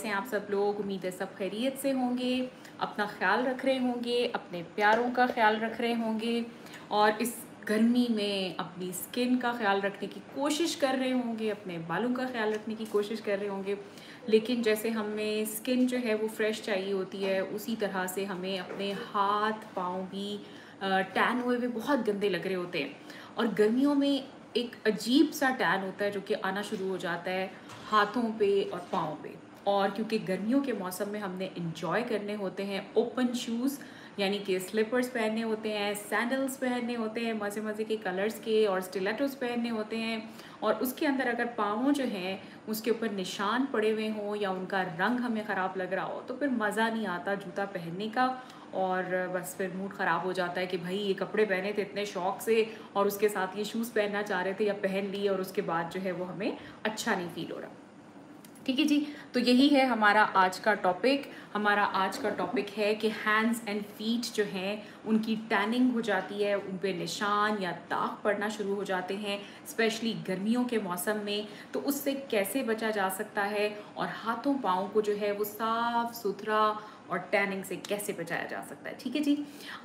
से आप सब लोग, उम्मीद है सब खैरियत से होंगे, अपना ख्याल रख रहे होंगे, अपने प्यारों का ख्याल रख रहे होंगे और इस गर्मी में अपनी स्किन का ख्याल रखने की कोशिश कर रहे होंगे, अपने बालों का ख्याल रखने की कोशिश कर रहे होंगे। लेकिन जैसे हमें स्किन जो है वो फ्रेश चाहिए होती है, उसी तरह से हमें अपने हाथ पाँव भी टैन हुए हुए बहुत गंदे लग रहे होते हैं। और गर्मियों में एक अजीब सा टैन होता है जो कि आना शुरू हो जाता है हाथों पे और पाँव पे। और क्योंकि गर्मियों के मौसम में हमने इन्जॉय करने होते हैं, ओपन शूज़ यानी कि स्लिपर्स पहनने होते हैं, सैंडल्स पहनने होते हैं, मज़े मज़े के कलर्स के और स्टिलेटोस पहनने होते हैं। और उसके अंदर अगर पाँवों जो हैं उसके ऊपर निशान पड़े हुए हों या उनका रंग हमें ख़राब लग रहा हो तो फिर मज़ा नहीं आता जूता पहनने का और बस फिर मूड ख़राब हो जाता है कि भाई ये कपड़े पहने थे इतने शौक़ से और उसके साथ ये शूज़ पहनना चाह रहे थे या पहन लिए और उसके बाद जो है वो हमें अच्छा नहीं फ़ील हो रहा। ठीक है जी, तो यही है हमारा आज का टॉपिक। हमारा आज का टॉपिक है कि हैंड्स एंड फीट जो हैं उनकी टैनिंग हो जाती है, उन पे निशान या दाग पड़ना शुरू हो जाते हैं स्पेशली गर्मियों के मौसम में, तो उससे कैसे बचा जा सकता है और हाथों पाँव को जो है वो साफ़ सुथरा और टैनिंग से कैसे बचाया जा सकता है। ठीक है जी,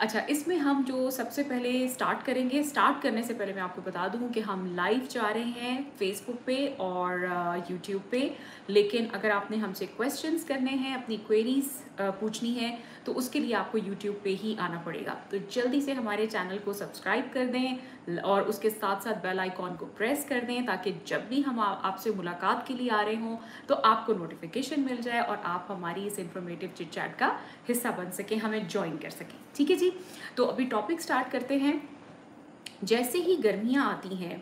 अच्छा इसमें हम जो सबसे पहले स्टार्ट करेंगे, स्टार्ट करने से पहले मैं आपको बता दूं कि हम लाइव जा रहे हैं फेसबुक पे और यूट्यूब पे। लेकिन अगर आपने हमसे क्वेश्चंस करने हैं, अपनी क्वेरीज पूछनी है तो उसके लिए आपको यूट्यूब पे ही आना पड़ेगा। तो जल्दी से हमारे चैनल को सब्सक्राइब कर दें और उसके साथ साथ बेल आइकॉन को प्रेस कर दें ताकि जब भी हम आपसे मुलाकात के लिए आ रहे हों तो आपको नोटिफिकेशन मिल जाए और आप हमारी इस इंफॉर्मेटिव चिट चैट का हिस्सा बन सकें, हमें ज्वाइन कर सकें। ठीक है जी, तो अभी टॉपिक स्टार्ट करते हैं। जैसे ही गर्मियाँ आती हैं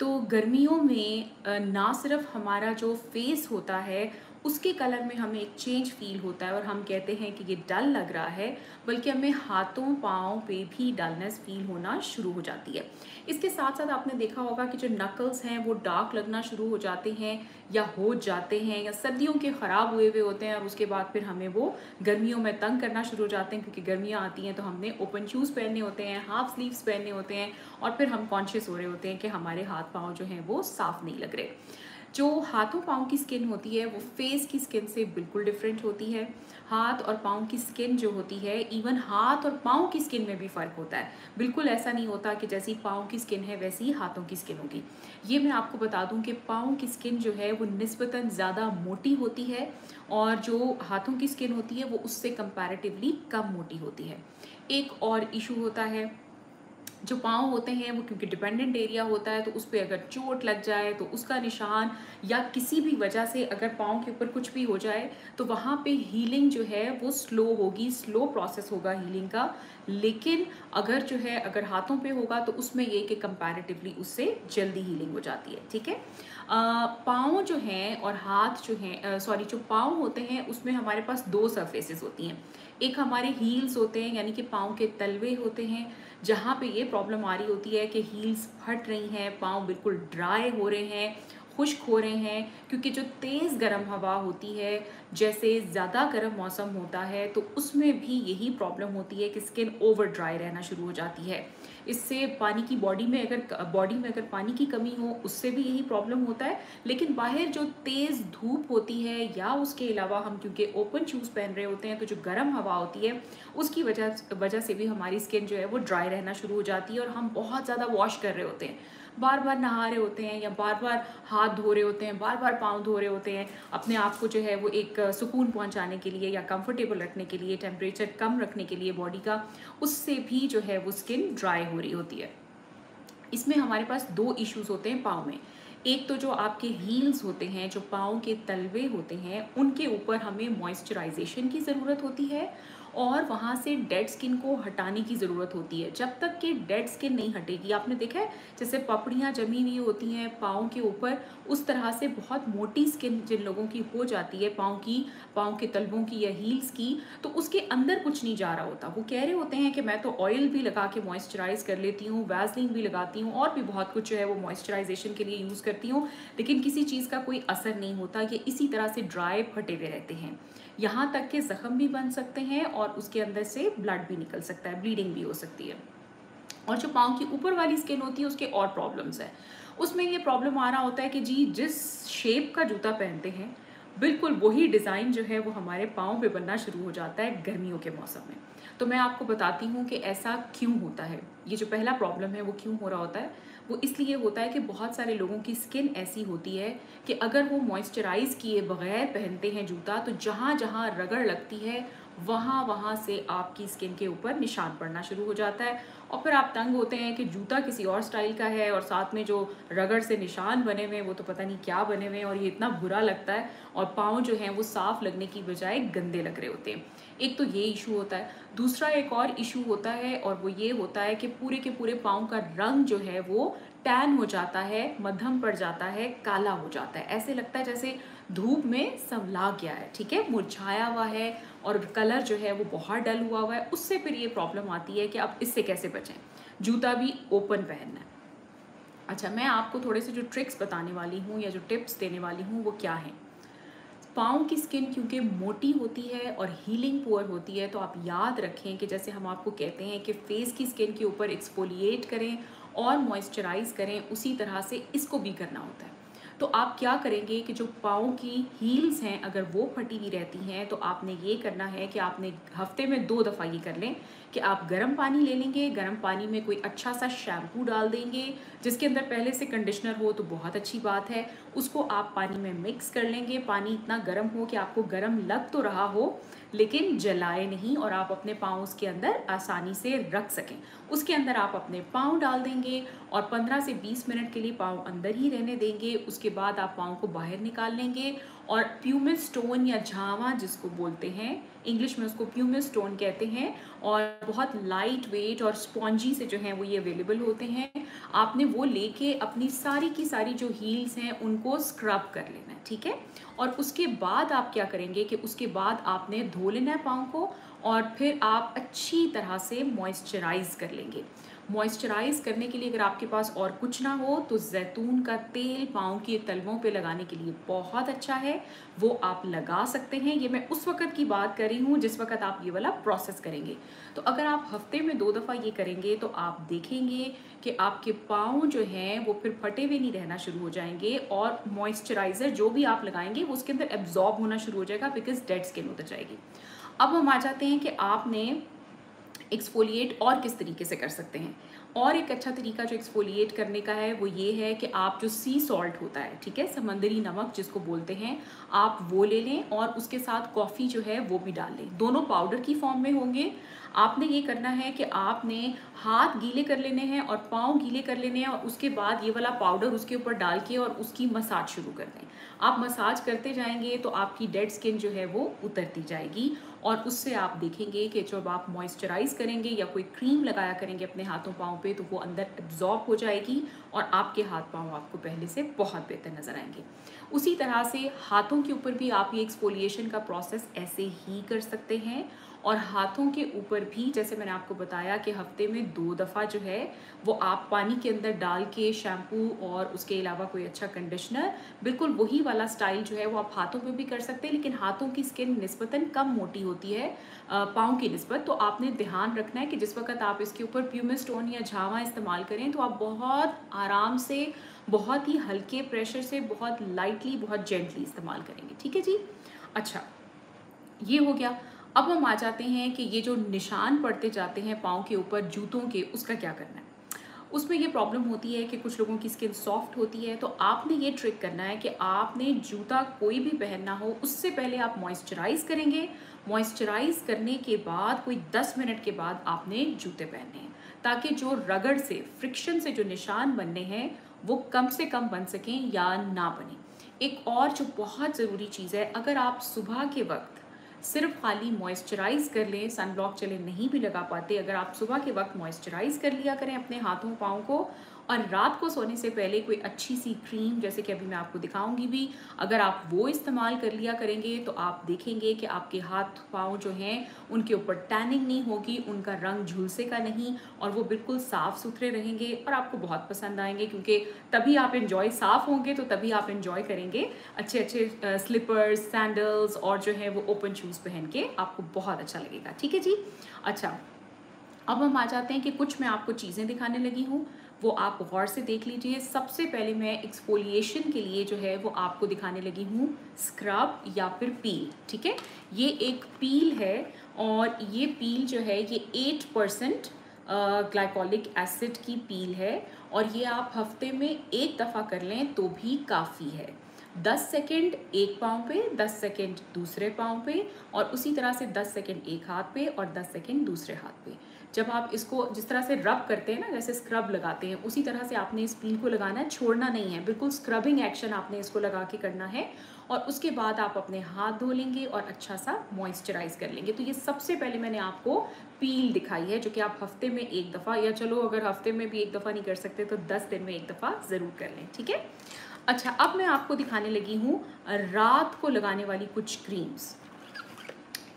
तो गर्मियों में ना सिर्फ हमारा जो फेस होता है उसके कलर में हमें एक चेंज फील होता है और हम कहते हैं कि ये डल लग रहा है, बल्कि हमें हाथों पाँव पे भी डलनेस फील होना शुरू हो जाती है। इसके साथ साथ आपने देखा होगा कि जो नकल्स हैं वो डार्क लगना शुरू हो जाते हैं या हो जाते हैं या सर्दियों के ख़राब हुए हुए होते हैं और उसके बाद फिर हमें वो गर्मियों में तंग करना शुरू हो जाते हैं, क्योंकि गर्मियाँ आती हैं तो हमने ओपन शूज़ पहने होते हैं, हाफ स्लीव्स पहने होते हैं और फिर हम कॉन्शियस हो रहे होते हैं कि हमारे हाथ पाँव जो हैं वो साफ़ नहीं लग रहे। जो हाथों पाँव की स्किन होती है वो फेस की स्किन से बिल्कुल डिफरेंट होती है। हाथ और पाँव की स्किन जो होती है, इवन हाथ और पाँव की स्किन में भी फ़र्क होता है। बिल्कुल ऐसा नहीं होता कि जैसी पाँव की स्किन है वैसी ही हाथों की स्किन होगी। ये मैं आपको बता दूं कि पाँव की स्किन जो है वो निस्बतन ज़्यादा मोटी होती है और जो हाथों की स्किन होती है वो उससे कंपैरेटिवली कम मोटी होती है। एक और इशू होता है, जो पाँव होते हैं वो क्योंकि डिपेंडेंट एरिया होता है तो उस पर अगर चोट लग जाए तो उसका निशान या किसी भी वजह से अगर पाँव के ऊपर कुछ भी हो जाए तो वहाँ पे हीलिंग जो है वो स्लो होगी, स्लो प्रोसेस होगा हीलिंग का। लेकिन अगर जो है अगर हाथों पे होगा तो उसमें ये कि कंपैरेटिवली उससे जल्दी हीलिंग हो जाती है। ठीक है, पाँव जो हैं और हाथ जो हैं, सॉरी जो पाँव होते हैं उसमें हमारे पास दो सरफेसेस होती हैं। एक हमारे हील्स होते हैं यानी कि पाँव के तलवे होते हैं, जहाँ पे ये प्रॉब्लम आ रही होती है कि हील्स फट रही हैं, पाँव बिल्कुल ड्राई हो रहे हैं, खुश्क हो रहे हैं, क्योंकि जो तेज़ गर्म हवा होती है, जैसे ज़्यादा गर्म मौसम होता है तो उसमें भी यही प्रॉब्लम होती है कि स्किन ओवर ड्राई रहना शुरू हो जाती है। इससे पानी की बॉडी में अगर पानी की कमी हो उससे भी यही प्रॉब्लम होता है। लेकिन बाहर जो तेज़ धूप होती है या उसके अलावा हम क्योंकि ओपन शूज़ पहन रहे होते हैं तो जो गर्म हवा होती है उसकी वजह से भी हमारी स्किन जो है वो ड्राई रहना शुरू हो जाती है। और हम बहुत ज़्यादा वॉश कर रहे होते हैं, बार बार नहा रहे होते हैं या बार बार हाथ धो रहे होते हैं, बार बार पाँव धो रहे होते हैं, अपने आप को जो है वो एक सुकून पहुंचाने के लिए या कंफर्टेबल रखने के लिए, टेम्परेचर कम रखने के लिए बॉडी का, उससे भी जो है वो स्किन ड्राई हो रही होती है। इसमें हमारे पास दो इश्यूज़ होते हैं पाँव में। एक तो जो आपके हील्स होते हैं, जो पाँव के तलवे होते हैं, उनके ऊपर हमें मॉइस्चराइजेशन की ज़रूरत होती है और वहाँ से डेड स्किन को हटाने की ज़रूरत होती है। जब तक कि डेड स्किन नहीं हटेगी, आपने देखा है जैसे पपड़ियाँ जमी हुई होती हैं पाँव के ऊपर, उस तरह से बहुत मोटी स्किन जिन लोगों की हो जाती है पाँव के तलवों की या हील्स की, तो उसके अंदर कुछ नहीं जा रहा होता। वो कह रहे होते हैं कि मैं तो ऑयल भी लगा के मॉइस्चराइज़ कर लेती हूँ, वैसलीन भी लगाती हूँ और भी बहुत कुछ जो है वो मॉइस्चराइजेशन के लिए यूज़ करती हूँ, लेकिन किसी चीज़ का कोई असर नहीं होता। ये इसी तरह से ड्राई फटे हुए रहते हैं, यहाँ तक के ज़ख़म भी बन सकते हैं और उसके अंदर से ब्लड भी निकल सकता है, ब्लीडिंग भी हो सकती है। और जो पाँव की ऊपर वाली स्किन होती है उसके और प्रॉब्लम्स है। उसमें ये प्रॉब्लम आ रहा होता है कि जी जिस शेप का जूता पहनते हैं बिल्कुल वही डिज़ाइन जो है वो हमारे पाँव पे बनना शुरू हो जाता है गर्मियों के मौसम में। तो मैं आपको बताती हूँ कि ऐसा क्यों होता है, ये जो पहला प्रॉब्लम है वो क्यों हो रहा होता है। वो इसलिए होता है कि बहुत सारे लोगों की स्किन ऐसी होती है कि अगर वो मॉइस्चराइज़ किए बगैर पहनते हैं जूता तो जहाँ जहाँ रगड़ लगती है वहाँ वहाँ से आपकी स्किन के ऊपर निशान पड़ना शुरू हो जाता है। और फिर आप तंग होते हैं कि जूता किसी और स्टाइल का है और साथ में जो रगड़ से निशान बने हुए हैं वो तो पता नहीं क्या बने हुए हैं, और ये इतना बुरा लगता है और पाँव जो हैं वो साफ़ लगने की बजाय गंदे लग रहे होते हैं। एक तो ये इशू होता है। दूसरा एक और इशू होता है और वो ये होता है कि पूरे के पूरे पाँव का रंग जो है वो टैन हो जाता है, मध्यम पड़ जाता है, काला हो जाता है। ऐसे लगता है जैसे धूप में संवला गया है, ठीक है, मुरझाया हुआ है और कलर जो है वो बहुत डल हुआ है। उससे फिर ये प्रॉब्लम आती है कि आप इससे कैसे बचें। जूता भी ओपन पहनना है। अच्छा, मैं आपको थोड़े से जो ट्रिक्स बताने वाली हूँ या जो टिप्स देने वाली हूँ वो क्या हैं। पाँव की स्किन क्योंकि मोटी होती है और हीलिंग पुअर होती है, तो आप याद रखें कि जैसे हम आपको कहते हैं कि फेस की स्किन के ऊपर एक्सफोलिएट करें और मॉइस्चराइज़ करें, उसी तरह से इसको भी करना होता है। तो आप क्या करेंगे कि जो पाँव की हील्स हैं अगर वो फटी हुई रहती हैं तो आपने ये करना है कि आपने हफ्ते में 2 दफ़ा ये कर लें कि आप गर्म पानी ले लेंगे, गर्म पानी में कोई अच्छा सा शैम्पू डाल देंगे जिसके अंदर पहले से कंडीशनर हो तो बहुत अच्छी बात है। उसको आप पानी में मिक्स कर लेंगे। पानी इतना गर्म हो कि आपको गर्म लग तो रहा हो लेकिन जलाए नहीं, और आप अपने पाँव उसके अंदर आसानी से रख सकें। उसके अंदर आप अपने पाँव डाल देंगे और 15 से 20 मिनट के लिए पाँव अंदर ही रहने देंगे। उसके बाद आप पाँव को बाहर निकाल लेंगे और प्यूमिस स्टोन या झावा जिसको बोलते हैं, इंग्लिश में उसको प्यूमिस स्टोन कहते हैं, और बहुत लाइट वेट और स्पॉन्जी से जो हैं वो ये अवेलेबल होते हैं। आपने वो लेके अपनी सारी की सारी जो हील्स हैं उनको स्क्रब कर लेना है, ठीक है। और उसके बाद आप क्या करेंगे कि उसके बाद आपने धो लेना है पाँव को और फिर आप अच्छी तरह से मॉइस्चराइज़ कर लेंगे। मॉइस्चराइज़ करने के लिए अगर आपके पास और कुछ ना हो तो जैतून का तेल पाँव के तलवों पे लगाने के लिए बहुत अच्छा है, वो आप लगा सकते हैं। ये मैं उस वक्त की बात कर रही हूँ जिस वक्त आप ये वाला प्रोसेस करेंगे। तो अगर आप हफ्ते में 2 दफ़ा ये करेंगे तो आप देखेंगे कि आपके पाँव जो हैं वो फिर फटे हुए नहीं रहना शुरू हो जाएंगे और मॉइस्चराइज़र जो भी आप लगाएंगे वो उसके अंदर एब्जॉर्ब होना शुरू हो जाएगा, बिकॉज डेड स्किन उतर जाएगी। अब हम आ जाते हैं कि आपने एक्सफोलिएट और किस तरीके से कर सकते हैं। और एक अच्छा तरीका जो एक्सफोलिएट करने का है वो ये है कि आप जो सी सॉल्ट होता है, ठीक है, समंदरी नमक जिसको बोलते हैं, आप वो ले लें और उसके साथ कॉफ़ी जो है वो भी डाल लें। दोनों पाउडर की फॉर्म में होंगे। आपने ये करना है कि आपने हाथ गीले कर लेने हैं और पाँव गीले कर लेने हैं और उसके बाद ये वाला पाउडर उसके ऊपर डाल के और उसकी मसाज शुरू कर दें। आप मसाज करते जाएंगे तो आपकी डेड स्किन जो है वो उतरती जाएगी और उससे आप देखेंगे कि जब आप मॉइस्चराइज़ करेंगे या कोई क्रीम लगाया करेंगे अपने हाथों पाँव पे तो वो अंदर एब्जॉर्ब हो जाएगी और आपके हाथ पाँव आपको पहले से बहुत बेहतर नज़र आएंगे। उसी तरह से हाथों के ऊपर भी आप ये एक्सफोलिएशन का प्रोसेस ऐसे ही कर सकते हैं। और हाथों के ऊपर भी जैसे मैंने आपको बताया कि हफ्ते में 2 दफ़ा जो है वो आप पानी के अंदर डाल के शैम्पू और उसके अलावा कोई अच्छा कंडीशनर, बिल्कुल वही वाला स्टाइल जो है वो आप हाथों पे भी कर सकते हैं। लेकिन हाथों की स्किन निस्बतन कम मोटी होती है पाँव की निस्बत, तो आपने ध्यान रखना है कि जिस वक्त आप इसके ऊपर प्यूमिस स्टोन या झावा इस्तेमाल करें तो आप बहुत आराम से, बहुत ही हल्के प्रेशर से, बहुत लाइटली, बहुत जेंटली इस्तेमाल करेंगे, ठीक है जी। अच्छा, ये हो गया। अब हम आ जाते हैं कि ये जो निशान पड़ते जाते हैं पाँव के ऊपर जूतों के, उसका क्या करना है। उसमें ये प्रॉब्लम होती है कि कुछ लोगों की स्किन सॉफ्ट होती है, तो आपने ये ट्रिक करना है कि आपने जूता कोई भी पहनना हो उससे पहले आप मॉइस्चराइज़ करेंगे। मॉइस्चराइज़ करने के बाद कोई 10 मिनट के बाद आपने जूते पहनने हैं ताकि जो रगड़ से, फ्रिक्शन से जो निशान बनने हैं वो कम से कम बन सकें या ना बने। एक और जो बहुत ज़रूरी चीज़ है, अगर आप सुबह के वक्त सिर्फ खाली मॉइस्चराइज़ कर लें, सनब्लॉक चले नहीं भी लगा पाते, अगर आप सुबह के वक्त मॉइस्चराइज़ कर लिया करें अपने हाथों पाँव को और रात को सोने से पहले कोई अच्छी सी क्रीम जैसे कि अभी मैं आपको दिखाऊंगी भी, अगर आप वो इस्तेमाल कर लिया करेंगे तो आप देखेंगे कि आपके हाथ पाँव जो हैं उनके ऊपर टैनिंग नहीं होगी, उनका रंग झुलसेगा नहीं और वो बिल्कुल साफ़ सुथरे रहेंगे और आपको बहुत पसंद आएंगे, क्योंकि तभी आप एंजॉय, साफ़ होंगे तो तभी आप एंजॉय करेंगे। अच्छे अच्छे स्लीपर्स, सैंडल्स और जो है वो ओपन शूज़ पहन के आपको बहुत अच्छा लगेगा, ठीक है जी। अच्छा, अब हम आ जाते हैं कि कुछ मैं आपको चीज़ें दिखाने लगी हूँ वो आप गौर से देख लीजिए। सबसे पहले मैं एक्सफोलिएशन के लिए जो है वो आपको दिखाने लगी हूँ स्क्रब या फिर पील, ठीक है। ये एक पील है और ये पील जो है ये 8% ग्लाइकोलिक एसिड की पील है और ये आप हफ्ते में एक दफ़ा कर लें तो भी काफ़ी है। 10 सेकेंड एक पाँव पे, 10 सेकेंड दूसरे पाँव पे और उसी तरह से 10 सेकेंड एक हाथ पे और 10 सेकेंड दूसरे हाथ पे। जब आप इसको जिस तरह से रब करते हैं ना, जैसे स्क्रब लगाते हैं, उसी तरह से आपने इस पील को लगाना है, छोड़ना नहीं है, बिल्कुल स्क्रबिंग एक्शन आपने इसको लगा के करना है। और उसके बाद आप अपने हाथ धो लेंगे और अच्छा सा मॉइस्चराइज कर लेंगे। तो ये सबसे पहले मैंने आपको पील दिखाई है जो कि आप हफ्ते में एक दफ़ा, या चलो अगर हफ्ते में भी एक दफ़ा नहीं कर सकते तो 10 दिन में एक दफ़ा ज़रूर कर लें, ठीक है। अच्छा, अब मैं आपको दिखाने लगी हूँ रात को लगाने वाली कुछ क्रीम्स।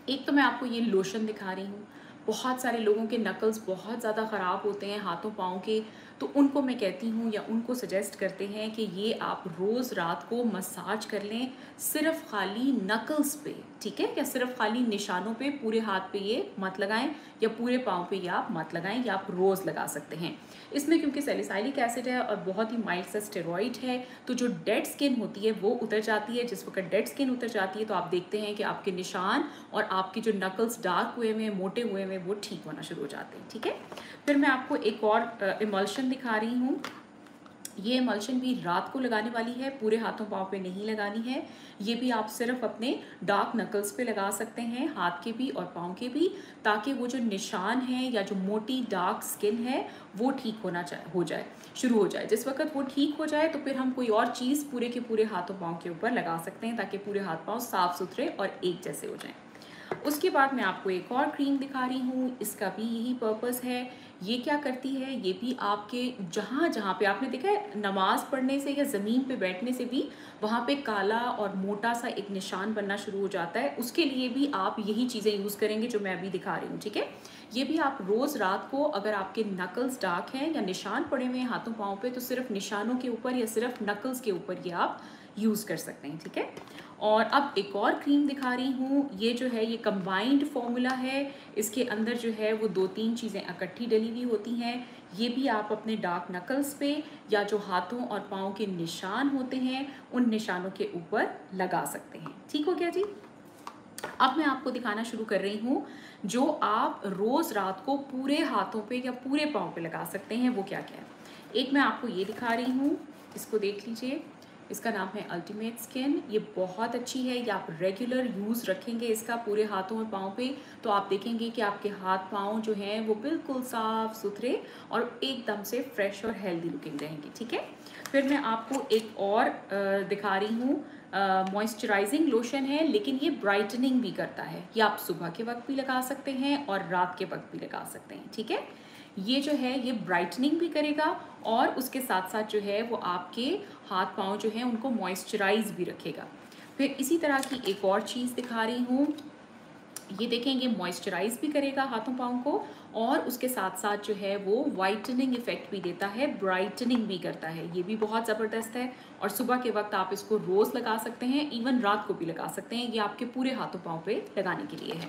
एक तो मैं आपको ये लोशन दिखा रही हूँ। बहुत सारे लोगों के नकल्स बहुत ज़्यादा ख़राब होते हैं हाथों पाँव के, तो उनको मैं कहती हूँ या उनको सजेस्ट करते हैं कि ये आप रोज़ रात को मसाज कर लें, सिर्फ खाली नकल्स पे, ठीक है, या सिर्फ खाली निशानों पे, पूरे हाथ पे ये मत लगाएं या पूरे पाँव पे ये आप मत लगाएं। या आप रोज़ लगा सकते हैं। इसमें क्योंकि सैलिसाइलिक एसिड है और बहुत ही माइल्ड सा स्टेरॉइड है, तो जो डेड स्किन होती है वो उतर जाती है। जिस वक्त डेड स्किन उतर जाती है तो आप देखते हैं कि आपके निशान और आपके जो नकल्स डार्क हुए हुए, मोटे हुए हुए, वो ठीक होना शुरू हो जाते हैं, ठीक है। फिर मैं आपको एक और इमल्शन दिखा रही हूँ। ये इमल्शन भी रात को लगाने वाली है, पूरे हाथों पाँव पे नहीं लगानी है। ये भी आप सिर्फ अपने डार्क नकल्स पे लगा सकते हैं, हाथ के भी और पाँव के भी, ताकि वो जो निशान है या जो मोटी डार्क स्किन है वो ठीक शुरू हो जाए। जिस वक्त वो ठीक हो जाए तो फिर हम कोई और चीज़ पूरे के पूरे हाथों पाँव के ऊपर लगा सकते हैं ताकि पूरे हाथ पाँव साफ़ सुथरे और एक जैसे हो जाएँ। उसके बाद मैं आपको एक और क्रीम दिखा रही हूँ, इसका भी यही पर्पस है। ये क्या करती है, ये भी आपके जहाँ जहाँ पे आपने देखा है नमाज़ पढ़ने से या ज़मीन पे बैठने से भी वहाँ पे काला और मोटा सा एक निशान बनना शुरू हो जाता है, उसके लिए भी आप यही चीज़ें यूज़ करेंगे जो मैं अभी दिखा रही हूँ, ठीक है। ये भी आप रोज़ रात को, अगर आपके नकल्स डार्क हैं या निशान पड़े हुए हैं हाथों पाँव पे, तो सिर्फ निशानों के ऊपर या सिर्फ नकल्स के ऊपर ये आप यूज़ कर सकते हैं, ठीक है। और अब एक और क्रीम दिखा रही हूँ। ये जो है ये कंबाइंड फॉर्मूला है, इसके अंदर जो है वो 2-3 चीज़ें इकट्ठी डली हुई होती हैं। ये भी आप अपने डार्क नकल्स पे या जो हाथों और पाँव के निशान होते हैं उन निशानों के ऊपर लगा सकते हैं, ठीक हो गया जी। अब मैं आपको दिखाना शुरू कर रही हूँ जो आप रोज़ रात को पूरे हाथों पे या पूरे पाँव पे लगा सकते हैं, वो क्या क्या है। एक मैं आपको ये दिखा रही हूँ, इसको देख लीजिए, इसका नाम है अल्टीमेट स्किन। ये बहुत अच्छी है, ये आप रेगुलर यूज़ रखेंगे इसका पूरे हाथों और पाँव पे, तो आप देखेंगे कि आपके हाथ पाँव जो हैं वो बिल्कुल साफ़ सुथरे और एकदम से फ्रेश और हेल्दी लुकिंग रहेंगे, ठीक है। फिर मैं आपको एक और दिखा रही हूँ, मॉइस्चराइजिंग लोशन है, लेकिन ये ब्राइटनिंग भी करता है। ये आप सुबह के वक्त भी लगा सकते हैं और रात के वक्त भी लगा सकते हैं, ठीक है। ये जो है ये ब्राइटनिंग भी करेगा और उसके साथ साथ जो है वो आपके हाथ पाँव जो है उनको मॉइस्चराइज भी रखेगा। फिर इसी तरह की एक और चीज़ दिखा रही हूँ, ये देखें, ये मॉइस्चराइज भी करेगा हाथों पाँव को और उसके साथ साथ जो है वो वाइटनिंग इफ़ेक्ट भी देता है, ब्राइटनिंग भी करता है। ये भी बहुत ज़बरदस्त है और सुबह के वक्त आप इसको रोज़ लगा सकते हैं, इवन रात को भी लगा सकते हैं। ये आपके पूरे हाथों पाँव पे लगाने के लिए है।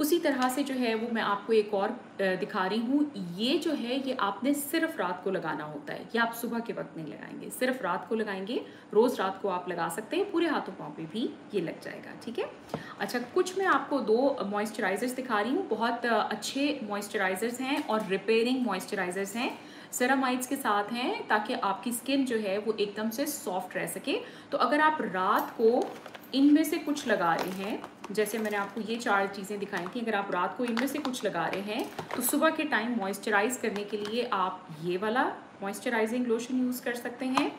उसी तरह से जो है वो मैं आपको एक और दिखा रही हूँ। ये जो है ये आपने सिर्फ रात को लगाना होता है, ये आप सुबह के वक्त नहीं लगाएंगे, सिर्फ रात को लगाएंगे। रोज़ रात को आप लगा सकते हैं, पूरे हाथों पाँव पे भी ये लग जाएगा, ठीक है। अच्छा, कुछ मैं आपको 2 मॉइस्चराइज़र्स दिखा रही हूँ, बहुत अच्छे मॉइस्चराइज़र्स हैं और रिपेयरिंग मॉइस्चराइज़र्स हैं, सेरामाइड्स के साथ हैं, ताकि आपकी स्किन जो है वो एकदम से सॉफ्ट रह सके। तो अगर आप रात को इनमें से कुछ लगा रहे हैं, जैसे मैंने आपको ये 4 चीज़ें दिखाई थी, अगर आप रात को इनमें से कुछ लगा रहे हैं तो सुबह के टाइम मॉइस्चराइज करने के लिए आप ये वाला मॉइस्चराइजिंग लोशन यूज़ कर सकते हैं।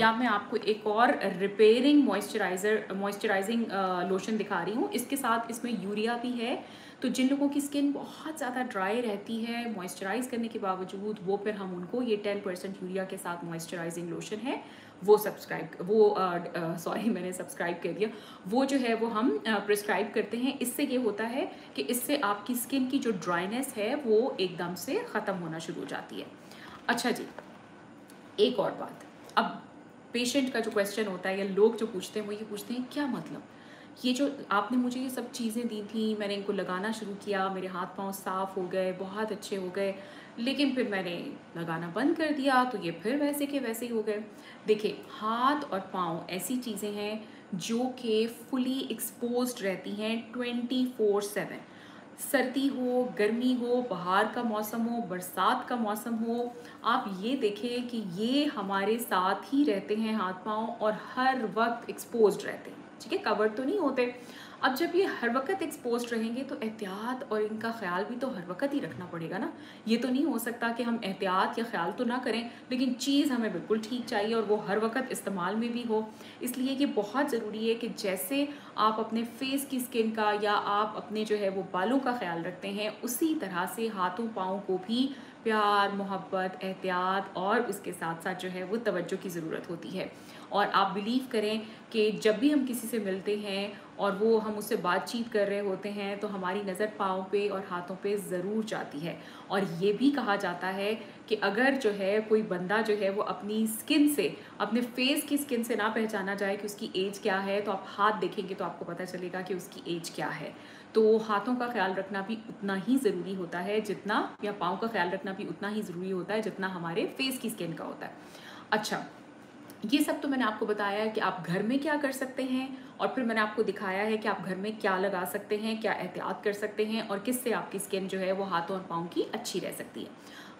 या मैं आपको एक और रिपेयरिंग मॉइस्चराइजिंग लोशन दिखा रही हूँ, इसके साथ इसमें यूरिया भी है। तो जिन लोगों की स्किन बहुत ज़्यादा ड्राई रहती है मॉइस्चराइज़ करने के बावजूद, वो फिर हम उनको ये 10% यूरिया के साथ मॉइस्चराइजिंग लोशन है वो वो जो है वो हम प्रिस्क्राइब करते हैं। इससे ये होता है कि इससे आपकी स्किन की जो ड्राइनेस है वो एकदम से ख़त्म होना शुरू हो जाती है। अच्छा जी, एक और बात, अब पेशेंट का जो क्वेश्चन होता है या लोग जो पूछते हैं वो ये पूछते हैं, क्या मतलब ये जो आपने मुझे ये सब चीज़ें दी थी, मैंने इनको लगाना शुरू किया, मेरे हाथ पांव साफ़ हो गए, बहुत अच्छे हो गए, लेकिन फिर मैंने लगाना बंद कर दिया तो ये फिर वैसे के वैसे ही हो गए। देखिए, हाथ और पाँव ऐसी चीज़ें हैं जो कि फुली एक्सपोज्ड रहती हैं 24/7। सर्दी हो, गर्मी हो, बाहर का मौसम हो, बरसात का मौसम हो, आप ये देखें कि ये हमारे साथ ही रहते हैं हाथ पाँव, और हर वक्त एक्सपोज्ड रहते हैं। ठीक है, कवर तो नहीं होते। अब जब ये हर वक्त एक्सपोज्ड रहेंगे तो एहतियात और इनका ख्याल भी तो हर वक्त ही रखना पड़ेगा ना। ये तो नहीं हो सकता कि हम एहतियात या ख्याल तो ना करें, लेकिन चीज़ हमें बिल्कुल ठीक चाहिए और वो हर वक्त इस्तेमाल में भी हो। इसलिए ये बहुत ज़रूरी है कि जैसे आप अपने फेस की स्किन का या आप अपने जो है वो बालों का ख्याल रखते हैं, उसी तरह से हाथों पाँव को भी प्यार, मोहब्बत, एहतियात और उसके साथ साथ जो है वो तवज्जो की ज़रूरत होती है। और आप बिलीव करें कि जब भी हम किसी से मिलते हैं और वो हम उससे बातचीत कर रहे होते हैं तो हमारी नज़र पाँव पे और हाथों पे ज़रूर जाती है। और ये भी कहा जाता है कि अगर जो है कोई बंदा जो है वो अपनी स्किन से, अपने फेस की स्किन से ना पहचाना जाए कि उसकी एज क्या है, तो आप हाथ देखेंगे तो आपको पता चलेगा कि उसकी एज क्या है। तो हाथों का ख्याल रखना भी उतना ही ज़रूरी होता है जितना, या पाँव का ख्याल रखना भी उतना ही ज़रूरी होता है जितना हमारे फेस की स्किन का होता है। अच्छा, ये सब तो मैंने आपको बताया कि आप घर में क्या कर सकते हैं, और फिर मैंने आपको दिखाया है कि आप घर में क्या लगा सकते हैं, क्या एहतियात कर सकते हैं और किससे आपकी स्किन जो है वो हाथों और पाँव की अच्छी रह सकती है।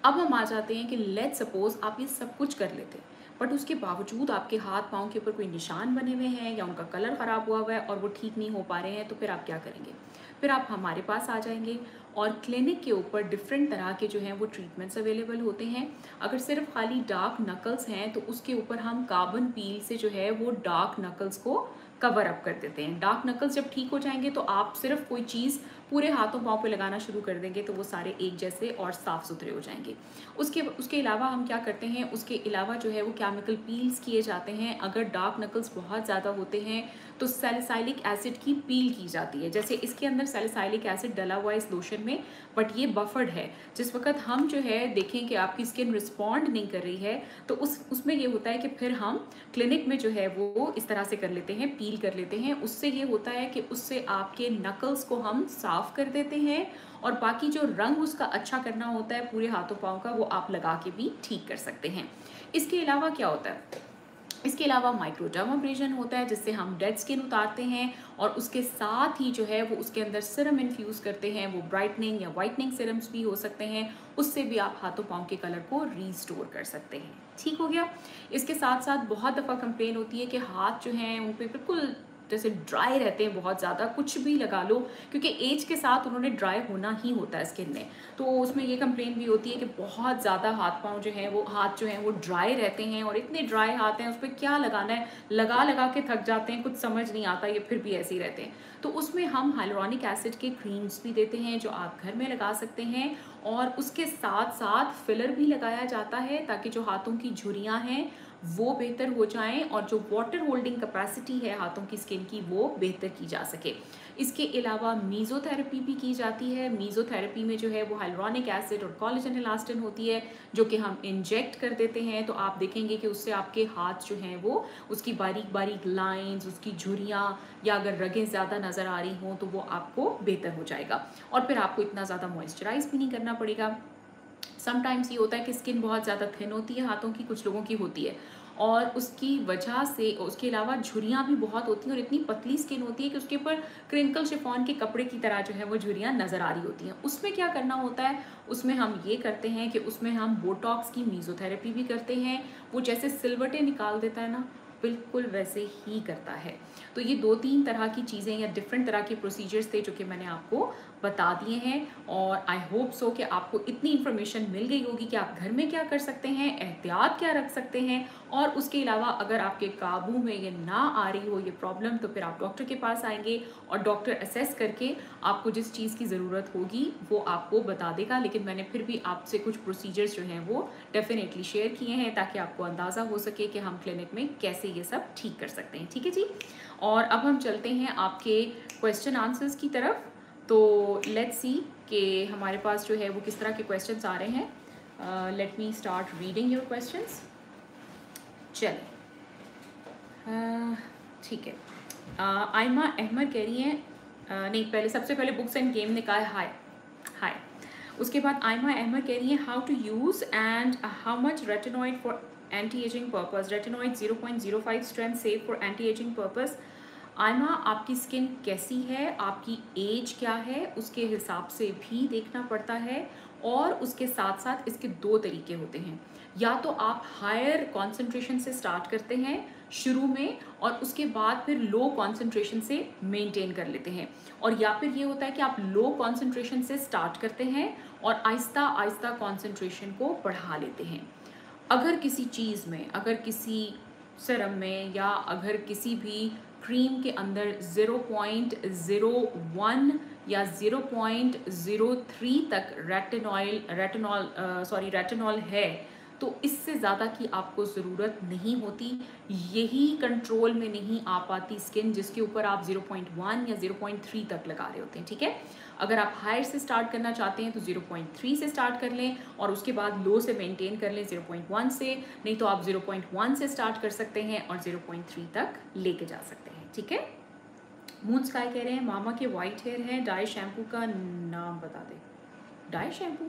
अब हम आ जाते हैं कि लेट्स सपोज़ आप ये सब कुछ कर लेते हैं, बट उसके बावजूद आपके हाथ पाँव के ऊपर कोई निशान बने हुए हैं या उनका कलर ख़राब हुआ हुआ है और वो ठीक नहीं हो पा रहे हैं, तो फिर आप क्या करेंगे? फिर आप हमारे पास आ जाएंगे और क्लिनिक के ऊपर डिफरेंट तरह के जो हैं वो ट्रीटमेंट्स अवेलेबल होते हैं। अगर सिर्फ खाली डार्क नकल्स हैं तो उसके ऊपर हम कार्बन पील से जो है वो डार्क नकल्स को कवर अप कर देते हैं। डार्क नकल्स जब ठीक हो जाएंगे तो आप सिर्फ कोई चीज़ पूरे हाथों पाँव पे लगाना शुरू कर देंगे तो वो सारे एक जैसे और साफ़ सुथरे हो जाएंगे। उसके अलावा हम क्या करते हैं, उसके अलावा जो है वो केमिकल पील्स किए जाते हैं। अगर डार्क नकल्स बहुत ज़्यादा होते हैं तो सैलिसाइलिक एसिड की पील की जाती है। जैसे इसके अंदर सैलिसाइलिक एसिड डला हुआ है इस लोशन में, बट ये बफर्ड है। जिस वक्त हम जो है देखें कि आपकी स्किन रिस्पॉन्ड नहीं कर रही है तो उसमें ये होता है कि फिर हम क्लिनिक में जो है वो इस तरह से कर लेते हैं, पील कर लेते हैं। उससे ये होता है कि उससे आपके नकल्स को हम साफ़ कर देते हैं और बाकी जो रंग उसका अच्छा करना होता है पूरे हाथों पाँव का, वो आप लगा के भी ठीक कर सकते हैं। इसके अलावा क्या होता है, इसके अलावा माइक्रोडर्म एब्रेजन होता है जिससे हम डेड स्किन उतारते हैं और उसके साथ ही जो है वो उसके अंदर सिरम इन्फ्यूज़ करते हैं। वो ब्राइटनिंग या वाइटनिंग सिरम्स भी हो सकते हैं, उससे भी आप हाथों पाँव के कलर को रीस्टोर कर सकते हैं। ठीक हो गया। इसके साथ साथ बहुत दफ़ा कंप्लेन होती है कि हाथ जो हैं उन पर बिल्कुल जैसे ड्राई रहते हैं, बहुत ज़्यादा कुछ भी लगा लो, क्योंकि एज के साथ उन्होंने ड्राई होना ही होता है स्किन में। तो उसमें ये कंप्लेन भी होती है कि बहुत ज़्यादा हाथ पाँव जो हैं वो ड्राई रहते हैं और इतने ड्राई हाथ हैं, उस पर क्या लगाना है, लगा लगा के थक जाते हैं, कुछ समझ नहीं आता, ये फिर भी ऐसे ही रहते हैं। तो उसमें हम हाइलुरोनिक एसिड के क्रीम्स भी देते हैं जो आप घर में लगा सकते हैं, और उसके साथ साथ फिलर भी लगाया जाता है ताकि जो हाथों की झुर्रियाँ हैं वो बेहतर हो जाएं और जो वाटर होल्डिंग कैपेसिटी है हाथों की स्किन की वो बेहतर की जा सके। इसके अलावा मीज़ोथेरेपी भी की जाती है। मीज़ोथेरेपी में जो है वो हाइलुरोनिक एसिड और कोलेजन इलास्टिन होती है जो कि हम इंजेक्ट कर देते हैं, तो आप देखेंगे कि उससे आपके हाथ जो हैं वो उसकी बारीक बारीक लाइंस, उसकी झुर्रियाँ या अगर रगें ज़्यादा नज़र आ रही हों तो वो आपको बेहतर हो जाएगा और फिर आपको इतना ज़्यादा मॉइस्चराइज़ भी नहीं करना पड़ेगा। समटाइम्स ये होता है कि स्किन बहुत ज़्यादा थिन होती है हाथों की, कुछ लोगों की होती है, और उसकी वजह से उसके अलावा झुर्रियाँ भी बहुत होती हैं और इतनी पतली स्किन होती है कि उसके ऊपर क्रिंकल शिफॉन के कपड़े की तरह जो है वो झुर्रियाँ नज़र आ रही होती हैं। उसमें क्या करना होता है, उसमें हम ये करते हैं कि उसमें हम बोटॉक्स की मीज़ोथेरेपी भी करते हैं। वो जैसे सिलवटें निकाल देता है ना, बिल्कुल वैसे ही करता है। तो ये 2-3 तरह की चीज़ें या डिफरेंट तरह के प्रोसीजर्स थे जो कि मैंने आपको बता दिए हैं, और आई होप सो कि आपको इतनी इन्फॉर्मेशन मिल गई होगी कि आप घर में क्या कर सकते हैं, एहतियात क्या रख सकते हैं, और उसके अलावा अगर आपके काबू में ये ना आ रही हो ये प्रॉब्लम तो फिर आप डॉक्टर के पास आएंगे और डॉक्टर असेस करके आपको जिस चीज़ की ज़रूरत होगी वो आपको बता देगा। लेकिन मैंने फिर भी आपसे कुछ प्रोसीजर्स जो हैं वो डेफिनेटली शेयर किए हैं ताकि आपको अंदाज़ा हो सके कि हम क्लिनिक में कैसे ये सब ठीक कर सकते हैं। ठीक है जी, और अब हम चलते हैं आपके क्वेश्चन आंसर्स की तरफ। तो लेट्स सी कि हमारे पास जो है वो किस तरह के क्वेश्चंस आ रहे हैं। Let me start reading your questions. चलिए, ठीक है। आयमा अहमद कह रही हैं, नहीं, पहले सबसे पहले बुक्स एंड गेम ने कहा हाय हाय, उसके बाद आयमा अहमद कह रही है how to use and how much retinoid for anti aging purpose. Retinoid 0.05 strength save for anti aging purpose. Aima, आपकी स्किन कैसी है, आपकी एज क्या है, उसके हिसाब से भी देखना पड़ता है। और उसके साथ साथ इसके दो तरीके होते हैं, या तो आप हायर कॉन्सेंट्रेशन से स्टार्ट करते हैं शुरू में और उसके बाद फिर लो कॉन्सेंट्रेशन से मेंटेन कर लेते हैं, और या फिर ये होता है कि आप लो कॉन्सेंट्रेशन से स्टार्ट करते हैं और आहिस्ता आहिस्ता कॉन्सेंट्रेशन को बढ़ा लेते हैं। अगर किसी चीज़ में, अगर किसी सिरम में या अगर किसी भी क्रीम के अंदर 0.01 या 0.03 तक रेटिनॉल है, तो इससे ज़्यादा की आपको ज़रूरत नहीं होती। यही कंट्रोल में नहीं आ पाती स्किन जिसके ऊपर आप 0.1 या 0.3 तक लगा रहे होते हैं। ठीक है, अगर आप हायर से स्टार्ट करना चाहते हैं तो 0.3 से स्टार्ट कर लें और उसके बाद लो से मेंटेन कर लें 0.1 से, नहीं तो आप 0.1 से स्टार्ट कर सकते हैं और 0.3 तक लेके जा सकते हैं। ठीक है, मून स्काई कह रहे हैं मामा के वाइट हेयर हैं, डाई शैम्पू का नाम बता दें। डाई शैम्पू,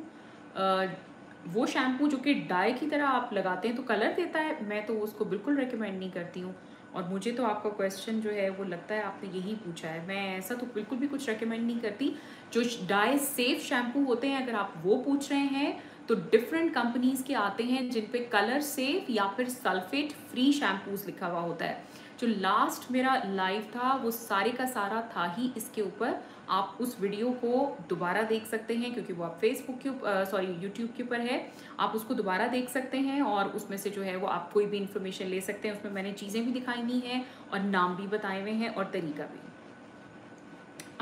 वो शैम्पू जो कि डाई की तरह आप लगाते हैं तो कलर देता है, मैं तो उसको बिल्कुल रेकमेंड नहीं करती हूँ। और मुझे तो आपका क्वेश्चन जो है वो लगता है आपने यही पूछा है, मैं ऐसा तो बिल्कुल भी कुछ रेकमेंड नहीं करती। जो डाई सेफ शैम्पू होते हैं, अगर आप वो पूछ रहे हैं तो डिफरेंट कंपनीज़ के आते हैं जिन पे कलर सेफ या फिर सल्फेट फ्री शैम्पूज़ लिखा हुआ होता है। जो लास्ट मेरा लाइव था वो सारे का सारा था ही इसके ऊपर, आप उस वीडियो को दोबारा देख सकते हैं क्योंकि वो आप यूट्यूब के ऊपर है, आप उसको दोबारा देख सकते हैं और उसमें से जो है वो आप कोई भी इन्फॉर्मेशन ले सकते हैं। उसमें मैंने चीज़ें भी दिखाई हुई हैं और नाम भी बताए हुए हैं और तरीका भी।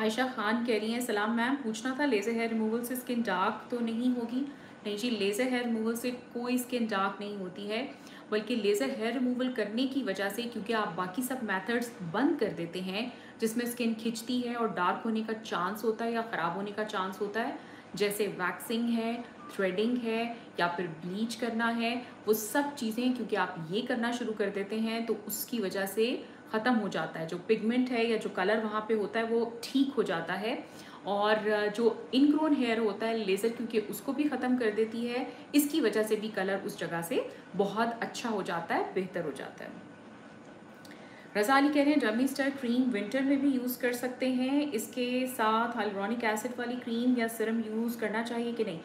आयशा खान कह रही हैं सलाम मैम, पूछना था लेज़र हेयर रिमूवल से स्किन डार्क तो नहीं होगी? नहीं जी, लेज़र हेयर रिमूवल से कोई स्किन डार्क नहीं होती है, बल्कि लेज़र हेयर रिमूवल करने की वजह से, क्योंकि आप बाकी सब मेथड्स बंद कर देते हैं जिसमें स्किन खिंचती है और डार्क होने का चांस होता है या ख़राब होने का चांस होता है, जैसे वैक्सिंग है, थ्रेडिंग है या फिर ब्लीच करना है, वो सब चीज़ें क्योंकि आप ये करना शुरू कर देते हैं तो उसकी वजह से ख़त्म हो जाता है। जो पिगमेंट है या जो कलर वहाँ पे होता है वो ठीक हो जाता है, और जो इनग्रोन हेयर होता है लेज़र क्योंकि उसको भी ख़त्म कर देती है, इसकी वजह से भी कलर उस जगह से बहुत अच्छा हो जाता है, बेहतर हो जाता है। रज़ा अली कह रहे हैं डमी स्टार क्रीम विंटर में भी यूज़ कर सकते हैं, इसके साथ हाइलुरोनिक एसिड वाली क्रीम या सिरम यूज़ करना चाहिए कि नहीं?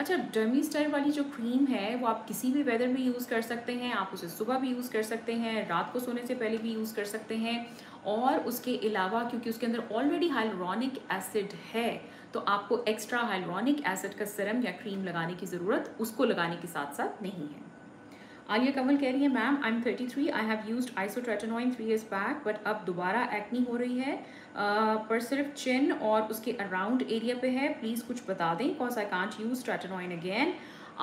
अच्छा, डमी स्टार वाली जो क्रीम है वो आप किसी भी वेदर में यूज़ कर सकते हैं, आप उसे सुबह भी यूज़ कर सकते हैं, रात को सोने से पहले भी यूज़ कर सकते हैं, और उसके अलावा क्योंकि उसके अंदर ऑलरेडी हाइलुरोनिक एसिड है तो आपको एक्स्ट्रा हाइलुरोनिक एसिड का सिरम या क्रीम लगाने की ज़रूरत उसको लगाने के साथ साथ नहीं है। आलिया कंवल कह रही है ma'am I am 33, I have used isotretinoin 3 years back but अब दोबारा एक्नी हो रही है पर सिर्फ चिन और उसके अराउंड एरिया पे है, प्लीज़ कुछ बता दें because I can't use tretinoin again.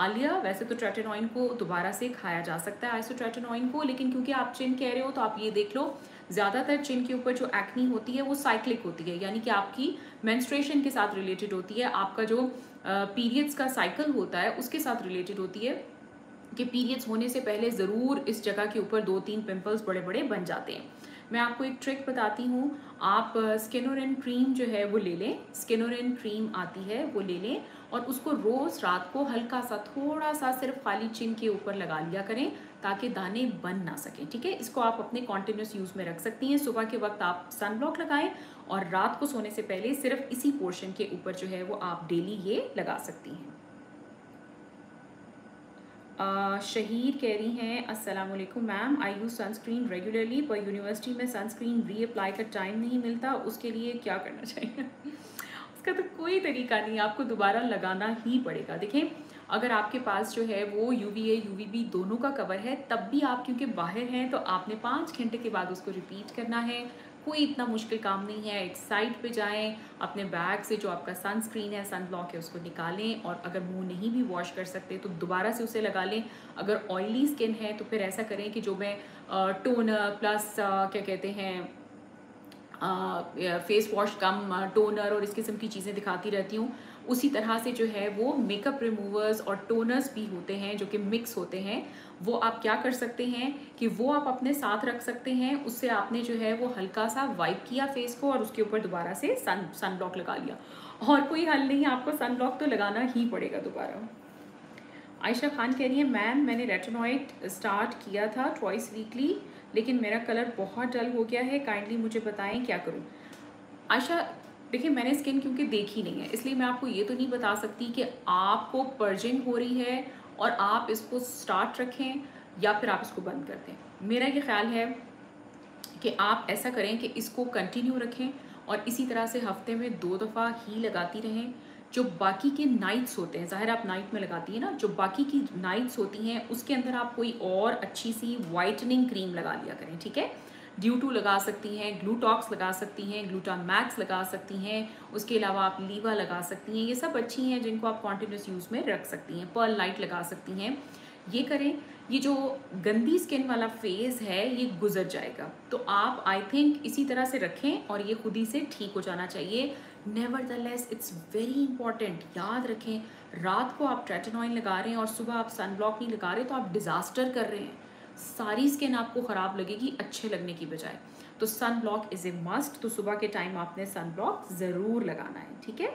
Alia, वैसे तो ट्रेटिनोइन को दोबारा से खाया जा सकता है, आइसोट्रेटिनोइन को, लेकिन क्योंकि आप चिन कह रहे हो तो आप ये देख लो ज़्यादातर चिन के ऊपर जो एक्नी होती है वो साइक्लिक होती है, यानी कि आपकी मेंस्ट्रुएशन के साथ रिलेटेड होती है, आपका जो पीरियड्स का साइकिल होता है उसके साथ रिलेटेड होती है कि पीरियड्स होने से पहले ज़रूर इस जगह के ऊपर 2-3 पिंपल्स बड़े बड़े बन जाते हैं। मैं आपको एक ट्रिक बताती हूँ, आप स्किनोरिन क्रीम जो है वो ले लें, स्किनोरिन क्रीम आती है वो ले लें और उसको रोज़ रात को हल्का सा थोड़ा सा सिर्फ खाली चिन के ऊपर लगा लिया करें ताकि दाने बन ना सकें। ठीक है, इसको आप अपने कॉन्टीन्यूस यूज़ में रख सकती हैं। सुबह के वक्त आप सनब्लॉक लगाएं और रात को सोने से पहले सिर्फ इसी पोर्शन के ऊपर जो है वो आप डेली ये लगा सकती हैं। शहीर कह रही हैं अस्सलामुअलैकुम ma'am, I use sunscreen regularly पर यूनिवर्सिटी में सनस्क्रीन रीअप्लाई का टाइम नहीं मिलता, उसके लिए क्या करना चाहिए? उसका तो कोई तरीका नहीं, आपको दोबारा लगाना ही पड़ेगा। देखें, अगर आपके पास जो है वो UVA UVB दोनों का कवर है तब भी आप क्योंकि बाहर हैं तो आपने 5 घंटे के बाद उसको रिपीट करना है। कोई इतना मुश्किल काम नहीं है, एक साइड पे जाएं, अपने बैग से जो आपका सनस्क्रीन है, सनब्लॉक है, उसको निकालें और अगर मुंह नहीं भी वॉश कर सकते तो दोबारा से उसे लगा लें। अगर ऑयली स्किन है तो फिर ऐसा करें कि जो मैं टोनर प्लस क्या कहते हैं फेस वॉश कम, टोनर और इस किस्म की चीज़ें दिखाती रहती हूँ। उसी तरह से जो है वो मेकअप रिमूवर्स और टोनर्स भी होते हैं जो कि मिक्स होते हैं। वो आप क्या कर सकते हैं कि वो आप अपने साथ रख सकते हैं, उससे आपने जो है वो हल्का सा वाइप किया फेस को और उसके ऊपर दोबारा से सनब्लॉक लगा लिया। और कोई हल नहीं, आपको सनब्लॉक तो लगाना ही पड़ेगा दोबारा। आयशा खान कह रही है मैम मैंने रेटिनॉइड स्टार्ट किया था ट्वाइस वीकली, लेकिन मेरा कलर बहुत डल हो गया है, काइंडली मुझे बताएं क्या करूं। आयशा देखिए मैंने स्किन क्योंकि देखी नहीं है इसलिए मैं आपको ये तो नहीं बता सकती कि आपको पर्जिंग हो रही है और आप इसको स्टार्ट रखें या फिर आप इसको बंद कर दें। मेरा ये ख्याल है कि आप ऐसा करें कि इसको कंटिन्यू रखें और इसी तरह से हफ्ते में 2 दफ़ा ही लगाती रहें। जो बाकी के नाइट्स होते हैं, ज़ाहिर आप नाइट में लगाती है ना, जो बाकी की नाइट्स होती हैं उसके अंदर आप कोई और अच्छी सी वाइटनिंग क्रीम लगा लिया करें, ठीक है। ड्यूटू लगा सकती हैं, ग्लूटॉक्स लगा सकती हैं, ग्लूटामैक्स लगा सकती हैं, उसके अलावा आप लीवा लगा सकती हैं। ये सब अच्छी हैं जिनको आप कॉन्टीन्यूस यूज़ में रख सकती हैं, पर्ल लाइट लगा सकती हैं। ये करें, ये जो गंदी स्किन वाला फेज़ है ये गुजर जाएगा। तो आप आई थिंक इसी तरह से रखें और ये खुद ही से ठीक हो जाना चाहिए। नेवरदलेस इट्स वेरी इंपॉर्टेंट, याद रखें रात को आप ट्रेटिनॉइन लगा रहे हैं और सुबह आप सनब्लॉक नहीं लगा रहे तो आप डिज़ास्टर कर रहे हैं, सारी स्किन आपको ख़राब लगेगी अच्छे लगने की बजाय। तो सनब्लॉक इज़ ए मस्ट, तो सुबह के टाइम आपने सनब्लॉक ज़रूर लगाना है, ठीक है।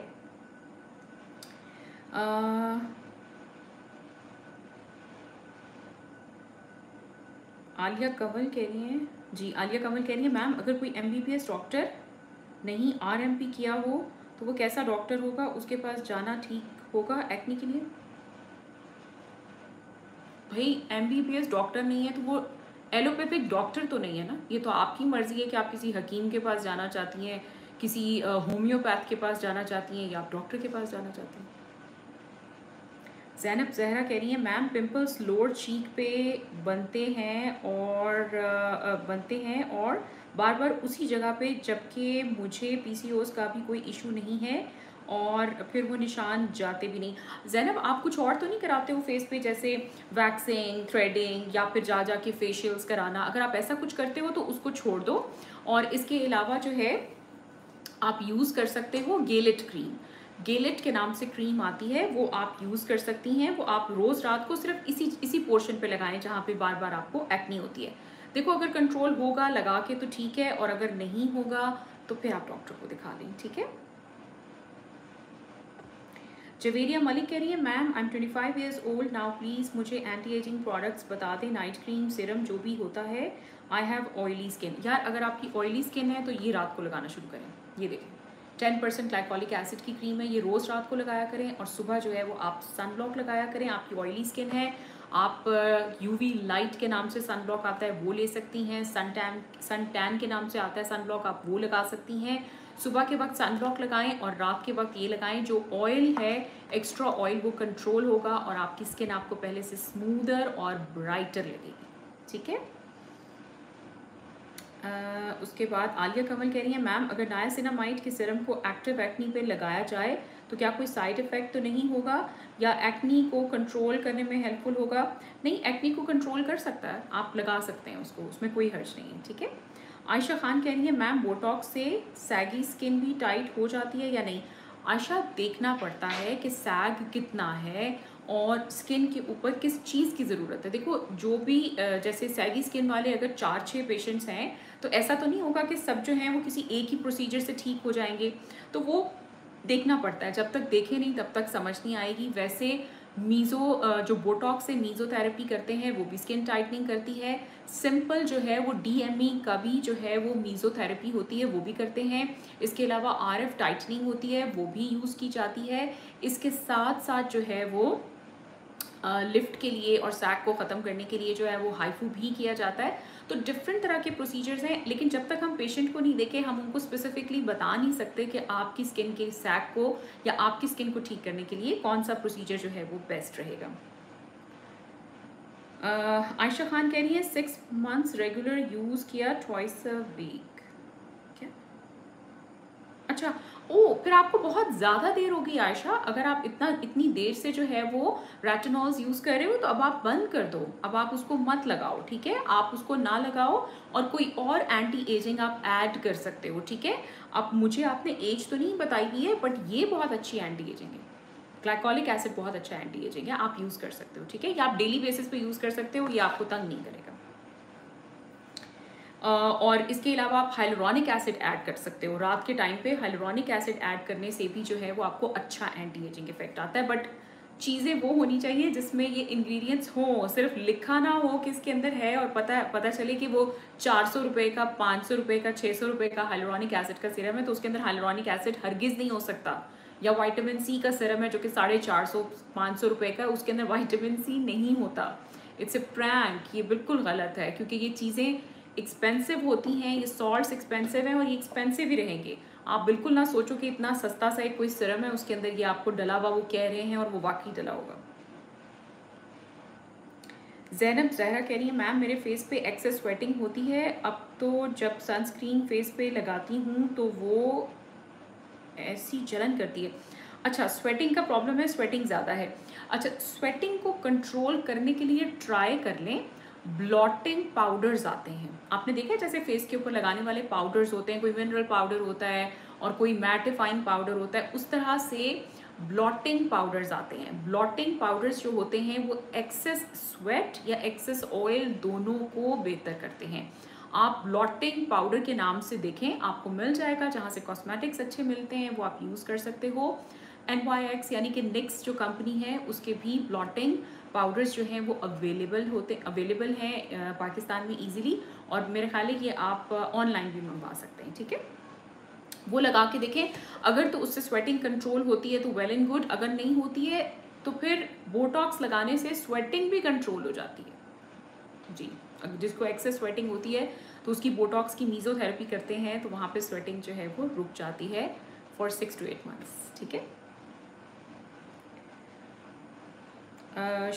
आलिया कंवल कह रही हैं, जी आलिया कंवल कह रही है मैम अगर कोई MBBS डॉक्टर नहीं RMP किया हो तो वो कैसा डॉक्टर होगा, उसके पास जाना ठीक होगा एक्ने के लिए? भाई MBBS डॉक्टर नहीं है तो वो एलोपैथिक डॉक्टर तो नहीं है ना। ये तो आपकी मर्ज़ी है कि आप किसी हकीम के पास जाना चाहती हैं, किसी होम्योपैथ के पास जाना चाहती हैं या आप डॉक्टर के पास जाना चाहती हैं। ज़ैनब जहरा कह रही है मैम पिंपल्स लोअर चीक पे बनते हैं और बार बार उसी जगह पे, जबकि मुझे PCOS का भी कोई इशू नहीं है और फिर वो निशान जाते भी नहीं। ज़ैनब आप कुछ और तो नहीं कराते हो फेस पे, जैसे वैक्सिंग, थ्रेडिंग या फिर जा के फेशियल्स कराना? अगर आप ऐसा कुछ करते हो तो उसको छोड़ दो और इसके अलावा जो है आप यूज़ कर सकते हो गेलेट क्रीम। गेलेट के नाम से क्रीम आती है, वो आप यूज़ कर सकती हैं। वो आप रोज़ रात को सिर्फ इसी पोर्शन पे लगाएं जहाँ पे बार बार आपको एक्ने होती है। देखो अगर कंट्रोल होगा लगा के तो ठीक है, और अगर नहीं होगा तो फिर आप डॉक्टर को दिखा लें, ठीक है। जवेरिया मलिक कह रही है ma'am I am 25 years old now, please मुझे एंटी एजिंग प्रोडक्ट्स बता दें, नाइट क्रीम, सिरम जो भी होता है। I have oily skin. यार अगर आपकी ऑयली स्किन है तो ये रात को लगाना शुरू करें। ये देखें 10% ग्लाइकोलिक एसिड की क्रीम है, ये रोज़ रात को लगाया करें और सुबह जो है वो आप सनब्लॉक लगाया करें। आपकी ऑयली स्किन है, आप UV लाइट के नाम से सनब्लॉक आता है वो ले सकती हैं, सन टैन के नाम से आता है सनब्लॉक, आप वो लगा सकती हैं। सुबह के वक्त सनब्लॉक लगाएं और रात के वक्त ये लगाएं। जो ऑयल है, एक्स्ट्रा ऑयल, वो कंट्रोल होगा और आपकी स्किन आपको पहले से स्मूदर और ब्राइटर लगेगी, ठीक है। उसके बाद आलिया कंवल कह रही है मैम अगर नाइसिनामाइड के सिरम को एक्टिव एक्ने पे लगाया जाए तो क्या कोई साइड इफ़ेक्ट तो नहीं होगा या एक्ने को कंट्रोल करने में हेल्पफुल होगा? नहीं, एक्ने को कंट्रोल कर सकता है, आप लगा सकते हैं उसको, उसमें कोई हर्ज नहीं है, ठीक है। आयशा खान कह रही है मैम बोटॉक्स से सैगी स्किन भी टाइट हो जाती है या नहीं? आयशा देखना पड़ता है कि सैग कितना है और स्किन के ऊपर किस चीज़ की ज़रूरत है। देखो जो भी जैसे सैगी स्किन वाले अगर 4-6 पेशेंट्स हैं तो ऐसा तो नहीं होगा कि सब जो हैं वो किसी एक ही प्रोसीजर से ठीक हो जाएंगे, तो वो देखना पड़ता है। जब तक देखे नहीं तब तक समझ नहीं आएगी। वैसे मीज़ो जो बोटॉक्स से मीज़ोथेरेपी करते हैं वो भी स्किन टाइटनिंग करती है। सिंपल जो है वो DME का भी जो है वो मीज़ोथेरेपी होती है, वो भी करते हैं। इसके अलावा RF टाइटनिंग होती है, वो भी यूज़ की जाती है। इसके साथ साथ जो है वो लिफ्ट के लिए और सैक को ख़त्म करने के लिए जो है वो हाइफू भी किया जाता है। तो डिफरेंट तरह के प्रोसीजर्स हैं, लेकिन जब तक हम पेशेंट को नहीं देखें हम उनको स्पेसिफिकली बता नहीं सकते कि आपकी स्किन के सैक को या आपकी स्किन को ठीक करने के लिए कौन सा प्रोसीजर जो है वो बेस्ट रहेगा। आयशा खान कह रही है 6 months रेगुलर यूज़ किया, ट्वाइस अ वीक। अच्छा, ओ फिर आपको बहुत ज़्यादा देर होगी आयशा, अगर आप इतनी देर से जो है वो रेटिनॉल्स यूज़ कर रहे हो, तो अब आप बंद कर दो, अब आप उसको मत लगाओ, ठीक है, आप उसको ना लगाओ और कोई और एंटी एजिंग आप ऐड कर सकते हो, ठीक है। अब मुझे आपने एज तो नहीं बताई है, बट ये बहुत अच्छी एंटी एजिंग है, ग्लाइकोलिक एसिड बहुत अच्छा एंटी एजिंग है, आप यूज़ कर सकते हो, ठीक है, या आप डेली बेसिस पे यूज़ कर सकते हो, ये आपको तंग नहीं करेगा। और इसके अलावा आप हाइलुरोनिक एसिड ऐड कर सकते हो, रात के टाइम पे हाइलुरोनिक एसिड ऐड करने से भी जो है वो आपको अच्छा एंटी एजिंग इफेक्ट आता है। बट चीज़ें वो होनी चाहिए जिसमें ये इंग्रेडिएंट्स हों, सिर्फ लिखा ना हो कि इसके अंदर है और पता चले कि वो 400 रुपये का, 500 रुपये का, 600 रुपये का हाइलुरोनिक एसिड का सिरम है, तो उसके अंदर हाइलुरोनिक एसिड हरगिज़ नहीं हो सकता। या विटामिन सी का सिरम है जो कि 450-500 रुपये का है, उसके अंदर विटामिन सी नहीं होता। इट्स ए प्रैंक, ये बिल्कुल गलत है, क्योंकि ये चीज़ें एक्सपेंसिव होती हैं, ये सॉल्ट्स एक्सपेंसिव हैं और ये एक्सपेंसिव ही रहेंगे। आप बिल्कुल ना सोचो कि इतना सस्ता सा एक कोई सिरम है, उसके अंदर ये आपको डला हुआ वो कह रहे हैं और वो वाकई डला होगा। जैनब जहरा कह रही है, मैम मेरे फेस पे एक्सेस स्वेटिंग होती है, अब तो जब सनस्क्रीन फेस पे लगाती हूँ तो वो ऐसी जलन करती है। अच्छा, स्वेटिंग का प्रॉब्लम है, स्वेटिंग ज़्यादा है। अच्छा, स्वेटिंग को कंट्रोल करने के लिए ट्राई कर लें, ब्लॉटिंग पाउडर्स आते हैं, आपने देखा है जैसे फेस के ऊपर लगाने वाले पाउडर्स होते हैं, कोई मिनरल पाउडर होता है और कोई मैटिफाइंग पाउडर होता है, उस तरह से ब्लॉटिंग पाउडर्स आते हैं। ब्लॉटिंग पाउडर्स जो होते हैं वो एक्सेस स्वेट या एक्सेस ऑयल दोनों को बेहतर करते हैं। आप ब्लॉटिंग पाउडर के नाम से देखें, आपको मिल जाएगा, जहाँ से कॉस्मेटिक्स अच्छे मिलते हैं वो आप यूज़ कर सकते हो। NYX यानी कि निक्स जो कंपनी है, उसके भी ब्लॉटिंग पाउडर्स जो हैं वो अवेलेबल हैं पाकिस्तान में ईजिली, और मेरे ख्याल है ये आप ऑनलाइन भी मंगवा सकते हैं, ठीक है, वो लगा के देखें। अगर तो उससे स्वेटिंग कंट्रोल होती है तो वेल एंड गुड, अगर नहीं होती है तो फिर बोटॉक्स लगाने से स्वेटिंग भी कंट्रोल हो जाती है जी। जिसको एक्सेस स्वेटिंग होती है तो उसकी बोटॉक्स की मीज़ोथेरेपी करते हैं, तो वहाँ पर स्वेटिंग जो है वो रुक जाती है फॉर 6 to 8 months, ठीक है।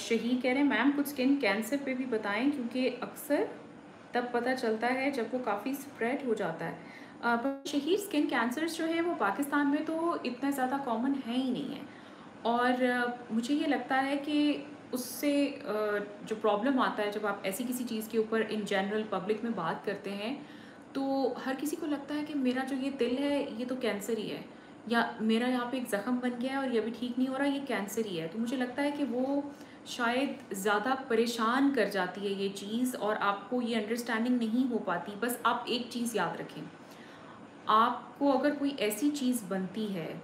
शही कह रहे हैं, मैम कुछ स्किन कैंसर पे भी बताएं, क्योंकि अक्सर तब पता चलता है जब वो काफ़ी स्प्रेड हो जाता है। पर शही, स्किन कैंसर्स जो है वो पाकिस्तान में तो इतना ज़्यादा कॉमन है ही नहीं है, और मुझे ये लगता है कि उससे जो प्रॉब्लम आता है, जब आप ऐसी किसी चीज़ के ऊपर इन जनरल पब्लिक में बात करते हैं तो हर किसी को लगता है कि मेरा जो ये दिल है ये तो कैंसर ही है, या मेरा यहाँ पे एक ज़ख़म बन गया है और ये अभी ठीक नहीं हो रहा, ये कैंसर ही है। तो मुझे लगता है कि वो शायद ज़्यादा परेशान कर जाती है ये चीज़, और आपको ये अंडरस्टैंडिंग नहीं हो पाती। बस आप एक चीज़ याद रखें, आपको अगर कोई ऐसी चीज़ बनती है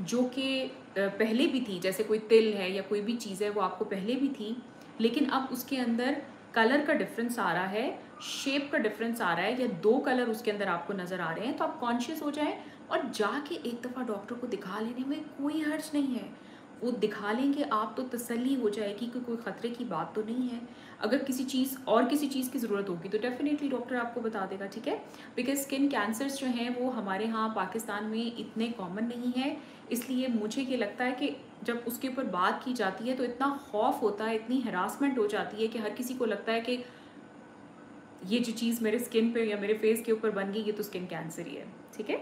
जो कि पहले भी थी, जैसे कोई तिल है या कोई भी चीज़ है वो आपको पहले भी थी, लेकिन अब उसके अंदर कलर का डिफरेंस आ रहा है, शेप का डिफरेंस आ रहा है, या 2 कलर उसके अंदर आपको नज़र आ रहे हैं, तो आप कॉन्शियस हो जाएं और जाके एक दफ़ा डॉक्टर को दिखा लेने में कोई हर्ज नहीं है। वो दिखा लेंगे आप तो तसल्ली हो जाएगी कि कोई ख़तरे की बात तो नहीं है। अगर किसी चीज़ की ज़रूरत होगी तो डेफिनेटली डॉक्टर आपको बता देगा, ठीक है। बिकॉज स्किन कैंसर्स जो हैं वो हमारे यहाँ पाकिस्तान में इतने कॉमन नहीं है, इसलिए मुझे ये लगता है कि जब उसके ऊपर बात की जाती है तो इतना खौफ होता है, इतनी हरासमेंट हो जाती है कि हर किसी को लगता है कि ये जो चीज़ मेरे स्किन पे या मेरे फेस के ऊपर बन गई ये तो स्किन कैंसर ही है, ठीक है।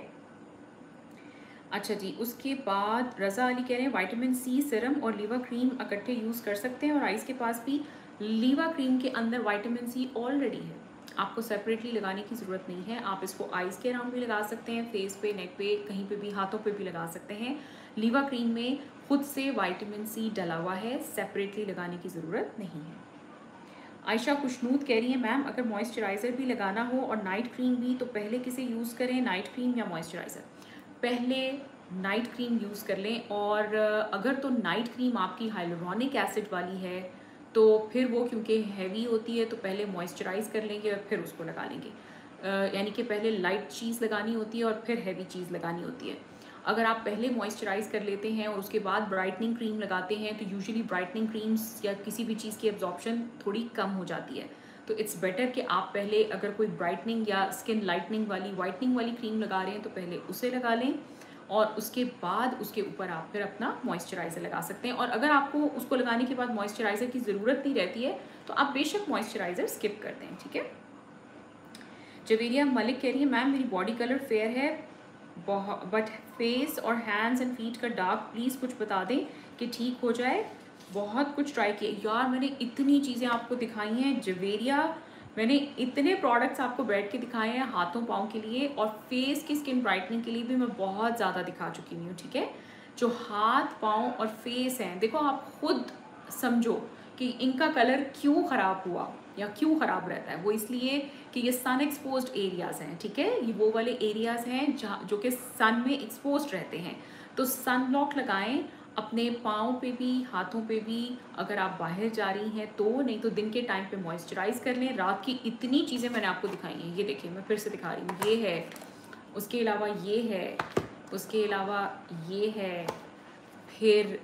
अच्छा जी, उसके बाद रज़ा अली कह रहे हैं विटामिन सी सिरम और लीवा क्रीम इकट्ठे यूज़ कर सकते हैं, और आइज़ के पास भी लीवा क्रीम के अंदर विटामिन सी ऑलरेडी है, आपको सेपरेटली लगाने की ज़रूरत नहीं है। आप इसको आइज़ के अराउंड भी लगा सकते हैं, फेस पे, नेक पे, कहीं पे भी, हाथों पे भी लगा सकते हैं। लीवा क्रीम में खुद से विटामिन सी डला हुआ है, सेपरेटली लगाने की ज़रूरत नहीं है। आयशा खुशनूद कह रही है, मैम अगर मॉइस्चराइज़र भी लगाना हो और नाइट क्रीम भी, तो पहले किसे यूज़ करें, नाइट क्रीम या मॉइस्चराइज़र? पहले नाइट क्रीम यूज़ कर लें, और अगर तो नाइट क्रीम आपकी हाइलुरोनिक एसिड वाली है तो फिर वो क्योंकि हैवी होती है तो पहले मॉइस्चराइज़ कर लेंगे और फिर उसको लगा लेंगे, यानी कि पहले लाइट चीज़ लगानी होती है और फिर हैवी चीज़ लगानी होती है। अगर आप पहले मॉइस्चराइज़ कर लेते हैं और उसके बाद ब्राइटनिंग क्रीम लगाते हैं तो यूजुअली ब्राइटनिंग क्रीम्स या किसी भी चीज़ की एब्जॉर्प्शन थोड़ी कम हो जाती है, तो इट्स बेटर कि आप पहले अगर कोई ब्राइटनिंग या स्किन लाइटनिंग वाली वाइटनिंग वाली क्रीम लगा रहे हैं तो पहले उसे लगा लें, और उसके बाद उसके ऊपर आप फिर अपना मॉइस्चराइज़र लगा सकते हैं। और अगर आपको उसको लगाने के बाद मॉइस्चराइज़र की ज़रूरत नहीं रहती है तो आप बेशक मॉइस्चराइज़र स्किप कर दें, ठीक है। जवेरिया मलिक कह रही है, मैम मेरी बॉडी कलर फेयर है बट फेस और हैंड्स एंड फीट का डार्क प्लीज़ कुछ बता दें कि ठीक हो जाए। बहुत कुछ ट्राई किए यार, मैंने इतनी चीज़ें आपको दिखाई हैं, जवेरिया, मैंने इतने प्रोडक्ट्स आपको बैठ के दिखाए हैं हाथों पाँव के लिए, और फेस की स्किन ब्राइटनिंग के लिए भी मैं बहुत ज़्यादा दिखा चुकी हूँ। ठीक है, जो हाथ पाँव और फेस हैं, देखो आप खुद समझो कि इनका कलर क्यों ख़राब हुआ या क्यों ख़राब रहता है। वो इसलिए कि ये सन एक्सपोज्ड एरियाज़ हैं। ठीक है, ये वो वाले एरियाज़ हैं जहाँ जो कि सन में एक्सपोज रहते हैं। तो सन ब्लॉक लगाएँ अपने पाँव पे भी, हाथों पे भी, अगर आप बाहर जा रही हैं तो, नहीं तो दिन के टाइम पे मॉइस्चराइज़ कर लें। रात की इतनी चीज़ें मैंने आपको दिखाई हैं, ये देखिए मैं फिर से दिखा रही हूँ, ये है, उसके अलावा ये है, उसके अलावा ये है, फिर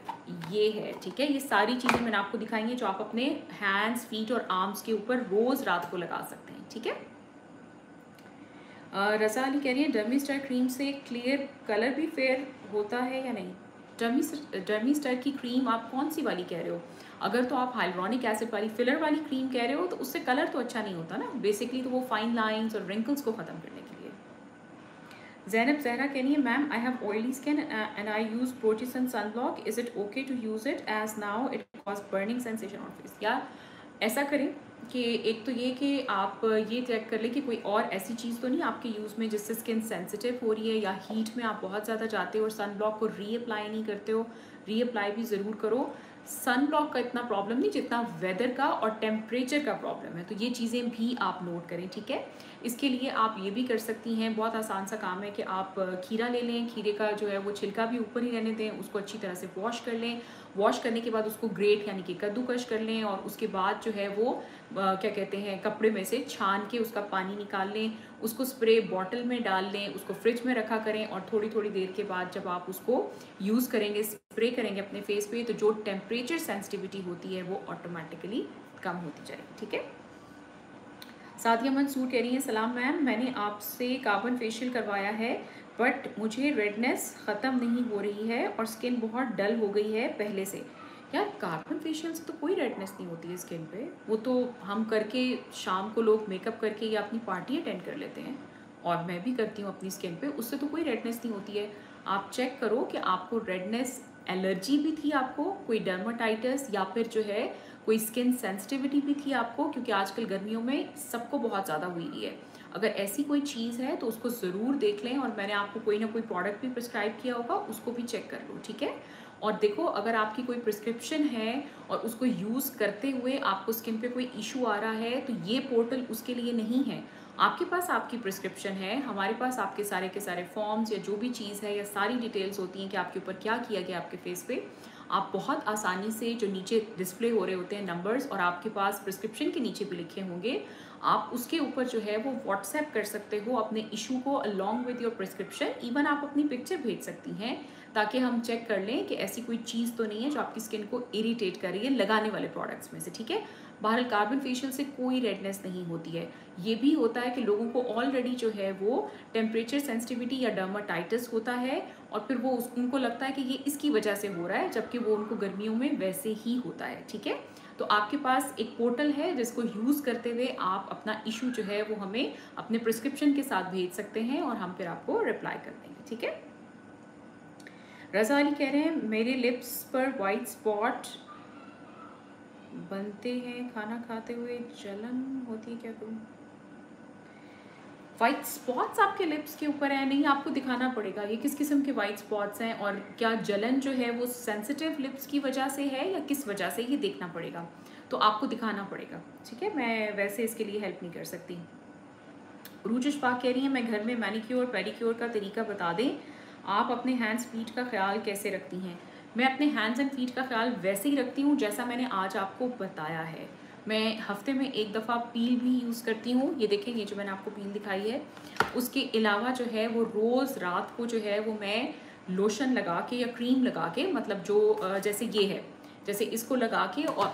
ये है। ठीक है, ये सारी चीज़ें मैंने आपको दिखाई हैं जो आप अपने हैंड्स, फीट और आर्म्स के ऊपर रोज़ रात को लगा सकते हैं। ठीक है, रज़ा अली कह रही है डमी स्टार क्रीम से क्लियर कलर भी फेयर होता है या नहीं? डर्मी स्टार की क्रीम आप कौन सी वाली कह रहे हो? अगर तो आप हाइलुरोनिक एसिड वाली फिलर वाली क्रीम कह रहे हो तो उससे कलर तो अच्छा नहीं होता ना बेसिकली, तो वो फाइन लाइंस और रिंकल्स को ख़त्म करने के लिए। जैनब जहरा कह रही है ma'am I have oily skin and I use protis and sunblock, is it okay to use it as now it cause burning sensation on face? या ऐसा करें कि एक तो ये कि आप ये चेक कर लें कि कोई और ऐसी चीज़ तो नहीं आपके यूज़ में जिससे स्किन सेंसिटिव हो रही है, या हीट में आप बहुत ज़्यादा जाते हो और सन ब्लॉक को रीअप्लाई नहीं करते हो। रीअप्लाई भी ज़रूर करो, सन ब्लॉक का इतना प्रॉब्लम नहीं जितना वेदर का और टेम्परेचर का प्रॉब्लम है, तो ये चीज़ें भी आप नोट करें। ठीक है, इसके लिए आप ये भी कर सकती हैं, बहुत आसान सा काम है कि आप खीरा ले लें, खीरे का जो है वो छिलका भी ऊपर ही रहने दें, उसको अच्छी तरह से वॉश कर लें, वॉश करने के बाद उसको ग्रेट यानी कि कद्दूकश कर लें, और उसके बाद जो है वो क्या कहते हैं कपड़े में से छान के उसका पानी निकाल लें, उसको स्प्रे बॉटल में डाल लें, उसको फ्रिज में रखा करें, और थोड़ी थोड़ी देर के बाद जब आप उसको यूज़ करेंगे, स्प्रे करेंगे अपने फेस पे, तो जो टेम्परेचर सेंसिटिविटी होती है वो ऑटोमेटिकली कम होती जाएगी। ठीक है, सादिया मंसूर कह रही है सलाम मैम, मैंने आपसे कार्बन फेशियल करवाया है बट मुझे रेडनेस ख़त्म नहीं हो रही है और स्किन बहुत डल हो गई है पहले से। यार कार्बन फेशियल से तो कोई रेडनेस नहीं होती है स्किन पे, वो तो हम करके शाम को लोग मेकअप करके या अपनी पार्टी अटेंड कर लेते हैं, और मैं भी करती हूँ अपनी स्किन पे, उससे तो कोई रेडनेस नहीं होती है। आप चेक करो कि आपको रेडनेस एलर्जी भी थी, आपको कोई डर्माटाइटिस या फिर जो है कोई स्किन सेंसिटिविटी भी थी आपको, क्योंकि आजकल गर्मियों में सबको बहुत ज़्यादा हुई है। अगर ऐसी कोई चीज़ है तो उसको ज़रूर देख लें, और मैंने आपको कोई ना कोई प्रोडक्ट भी प्रिस्क्राइब किया होगा, उसको भी चेक कर लो। ठीक है, और देखो अगर आपकी कोई प्रिस्क्रिप्शन है और उसको यूज़ करते हुए आपको स्किन पे कोई इशू आ रहा है तो ये पोर्टल उसके लिए नहीं है। आपके पास आपकी प्रिस्क्रिप्शन है, हमारे पास आपके सारे के सारे फॉर्म्स या जो भी चीज़ है या सारी डिटेल्स होती हैं कि आपके ऊपर क्या किया गया आपके फेस पे। आप बहुत आसानी से जो नीचे डिस्प्ले हो रहे होते हैं नंबर्स, और आपके पास प्रिस्क्रिप्शन के नीचे भी लिखे होंगे, आप उसके ऊपर जो है वो व्हाट्सएप कर सकते हो अपने इशू को along with your prescription. Even आप अपनी पिक्चर भेज सकती हैं ताकि हम चेक कर लें कि ऐसी कोई चीज़ तो नहीं है जो आपकी स्किन को इरिटेट कर रही है लगाने वाले प्रोडक्ट्स में से। ठीक है, बहरहाल कार्बन फेशियल से कोई रेडनेस नहीं होती है। ये भी होता है कि लोगों को ऑलरेडी जो है वो टेम्परेचर सेंसिटिविटी या डर्माटाइटिस होता है, और फिर वो उनको लगता है कि ये इसकी वजह से हो रहा है, जबकि वो उनको गर्मियों में वैसे ही होता है। ठीक है, तो आपके पास एक पोर्टल है जिसको यूज़ करते हुए आप अपना इशू जो है वो हमें अपने प्रिस्क्रिप्शन के साथ भेज सकते हैं, और हम फिर आपको रिप्लाई कर देंगे। ठीक है, रज़ा अली कह रहे हैं मेरे लिप्स पर वाइट स्पॉट बनते हैं खाना खाते हुए, जलन होती है क्या? तुम वाइट स्पॉट्स आपके लिप्स के ऊपर हैं? नहीं, आपको दिखाना पड़ेगा ये किस किस्म के वाइट स्पॉट्स हैं, और क्या जलन जो है वो सेंसिटिव लिप्स की वजह से है या किस वजह से, ये देखना पड़ेगा, तो आपको दिखाना पड़ेगा। ठीक है, मैं वैसे इसके लिए हेल्प नहीं कर सकती। रूजिश पाक कह रही है मैं घर में मैनीक्योर पेडीक्योर का तरीका बता दें, आप अपने हैंड्स फीट का ख्याल कैसे रखती हैं? मैं अपने हैंड्स एंड फीट का ख्याल वैसे ही रखती हूँ जैसा मैंने आज आपको बताया है। मैं हफ्ते में एक दफ़ा पील भी यूज़ करती हूँ, ये देखें ये जो मैंने आपको पील दिखाई है। उसके अलावा जो है वो रोज़ रात को जो है वो मैं लोशन लगा के या क्रीम लगा के, मतलब जो जैसे ये है जैसे इसको लगा के, और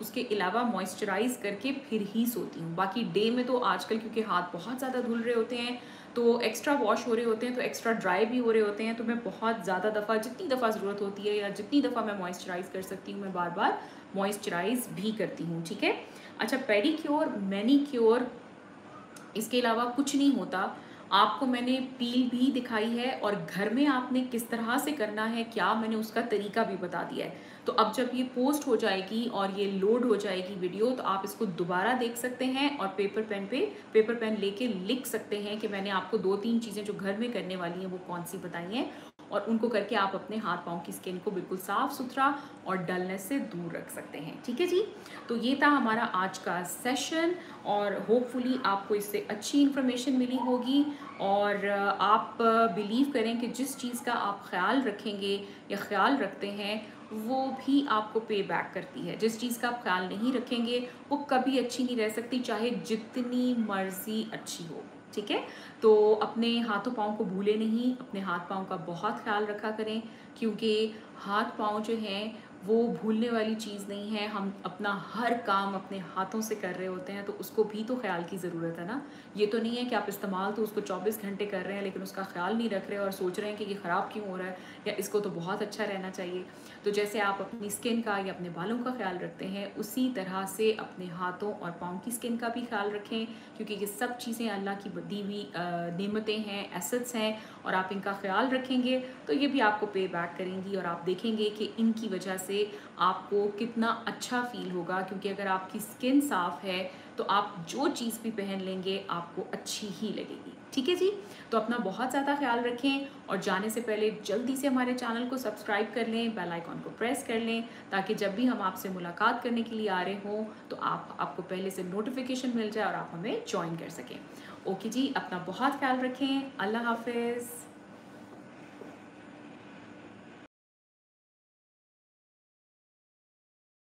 उसके अलावा मॉइस्चराइज़ करके फिर ही सोती हूँ। बाकी डे में तो आजकल क्योंकि हाथ बहुत ज़्यादा धुल रहे होते हैं तो एक्स्ट्रा वॉश हो रहे होते हैं, तो एक्स्ट्रा ड्राई भी हो रहे होते हैं, तो मैं बहुत ज़्यादा दफ़ा जितनी दफ़ा ज़रूरत होती है या जितनी दफ़ा मैं मॉइस्चराइज़ कर सकती हूँ मैं बार बार मॉइस्चराइज़ भी करती हूँ। ठीक है, अच्छा पेडिक्योर मैनीक्योर इसके अलावा कुछ नहीं होता। आपको मैंने पील भी दिखाई है और घर में आपने किस तरह से करना है क्या मैंने उसका तरीका भी बता दिया है। तो अब जब ये पोस्ट हो जाएगी और ये लोड हो जाएगी वीडियो तो आप इसको दोबारा देख सकते हैं और पेपर पेन लेके लिख सकते हैं कि मैंने आपको 2-3 चीज़ें जो घर में करने वाली हैं वो कौन सी बताई हैं, और उनको करके आप अपने हाथ पाँव की स्किन को बिल्कुल साफ़ सुथरा और डलनेस से दूर रख सकते हैं। ठीक है जी, तो ये था हमारा आज का सेशन और होपफुली आपको इससे अच्छी इन्फॉर्मेशन मिली होगी और आप बिलीव करें कि जिस चीज़ का आप ख्याल रखेंगे या ख्याल रखते हैं वो भी आपको पे बैक करती है। जिस चीज़ का आप ख्याल नहीं रखेंगे वो कभी अच्छी नहीं रह सकती चाहे जितनी मर्जी अच्छी हो। ठीक है, तो अपने हाथों पाँव को भूले नहीं, अपने हाथ पाँव का बहुत ख्याल रखा करें क्योंकि हाथ पाँव जो हैं वो भूलने वाली चीज़ नहीं है। हम अपना हर काम अपने हाथों से कर रहे होते हैं तो उसको भी तो ख्याल की ज़रूरत है ना। ये तो नहीं है कि आप इस्तेमाल तो उसको 24 घंटे कर रहे हैं लेकिन उसका ख्याल नहीं रख रहे और सोच रहे हैं कि ये ख़राब क्यों हो रहा है या इसको तो बहुत अच्छा रहना चाहिए। तो जैसे आप अपनी स्किन का या अपने बालों का ख्याल रखते हैं उसी तरह से अपने हाथों और पाँव की स्किन का भी ख्याल रखें क्योंकि ये सब चीज़ें अल्लाह की दी हुई नेमतें हैं, एसेट्स हैं, और आप इनका ख्याल रखेंगे तो ये भी आपको पे बैक करेंगी और आप देखेंगे कि इनकी वजह से आपको कितना अच्छा फील होगा। क्योंकि अगर आपकी स्किन साफ़ है तो आप जो चीज़ भी पहन लेंगे आपको अच्छी ही लगेगी। ठीक है जी, तो अपना बहुत ज़्यादा ख्याल रखें और जाने से पहले जल्दी से हमारे चैनल को सब्सक्राइब कर लें, बेल आइकॉन को प्रेस कर लें ताकि जब भी हम आपसे मुलाकात करने के लिए आ रहे हों तो आपको पहले से नोटिफिकेशन मिल जाए और आप हमें ज्वाइन कर सकें। ओके जी, अपना बहुत ख्याल रखें। अल्लाह हाफिज़।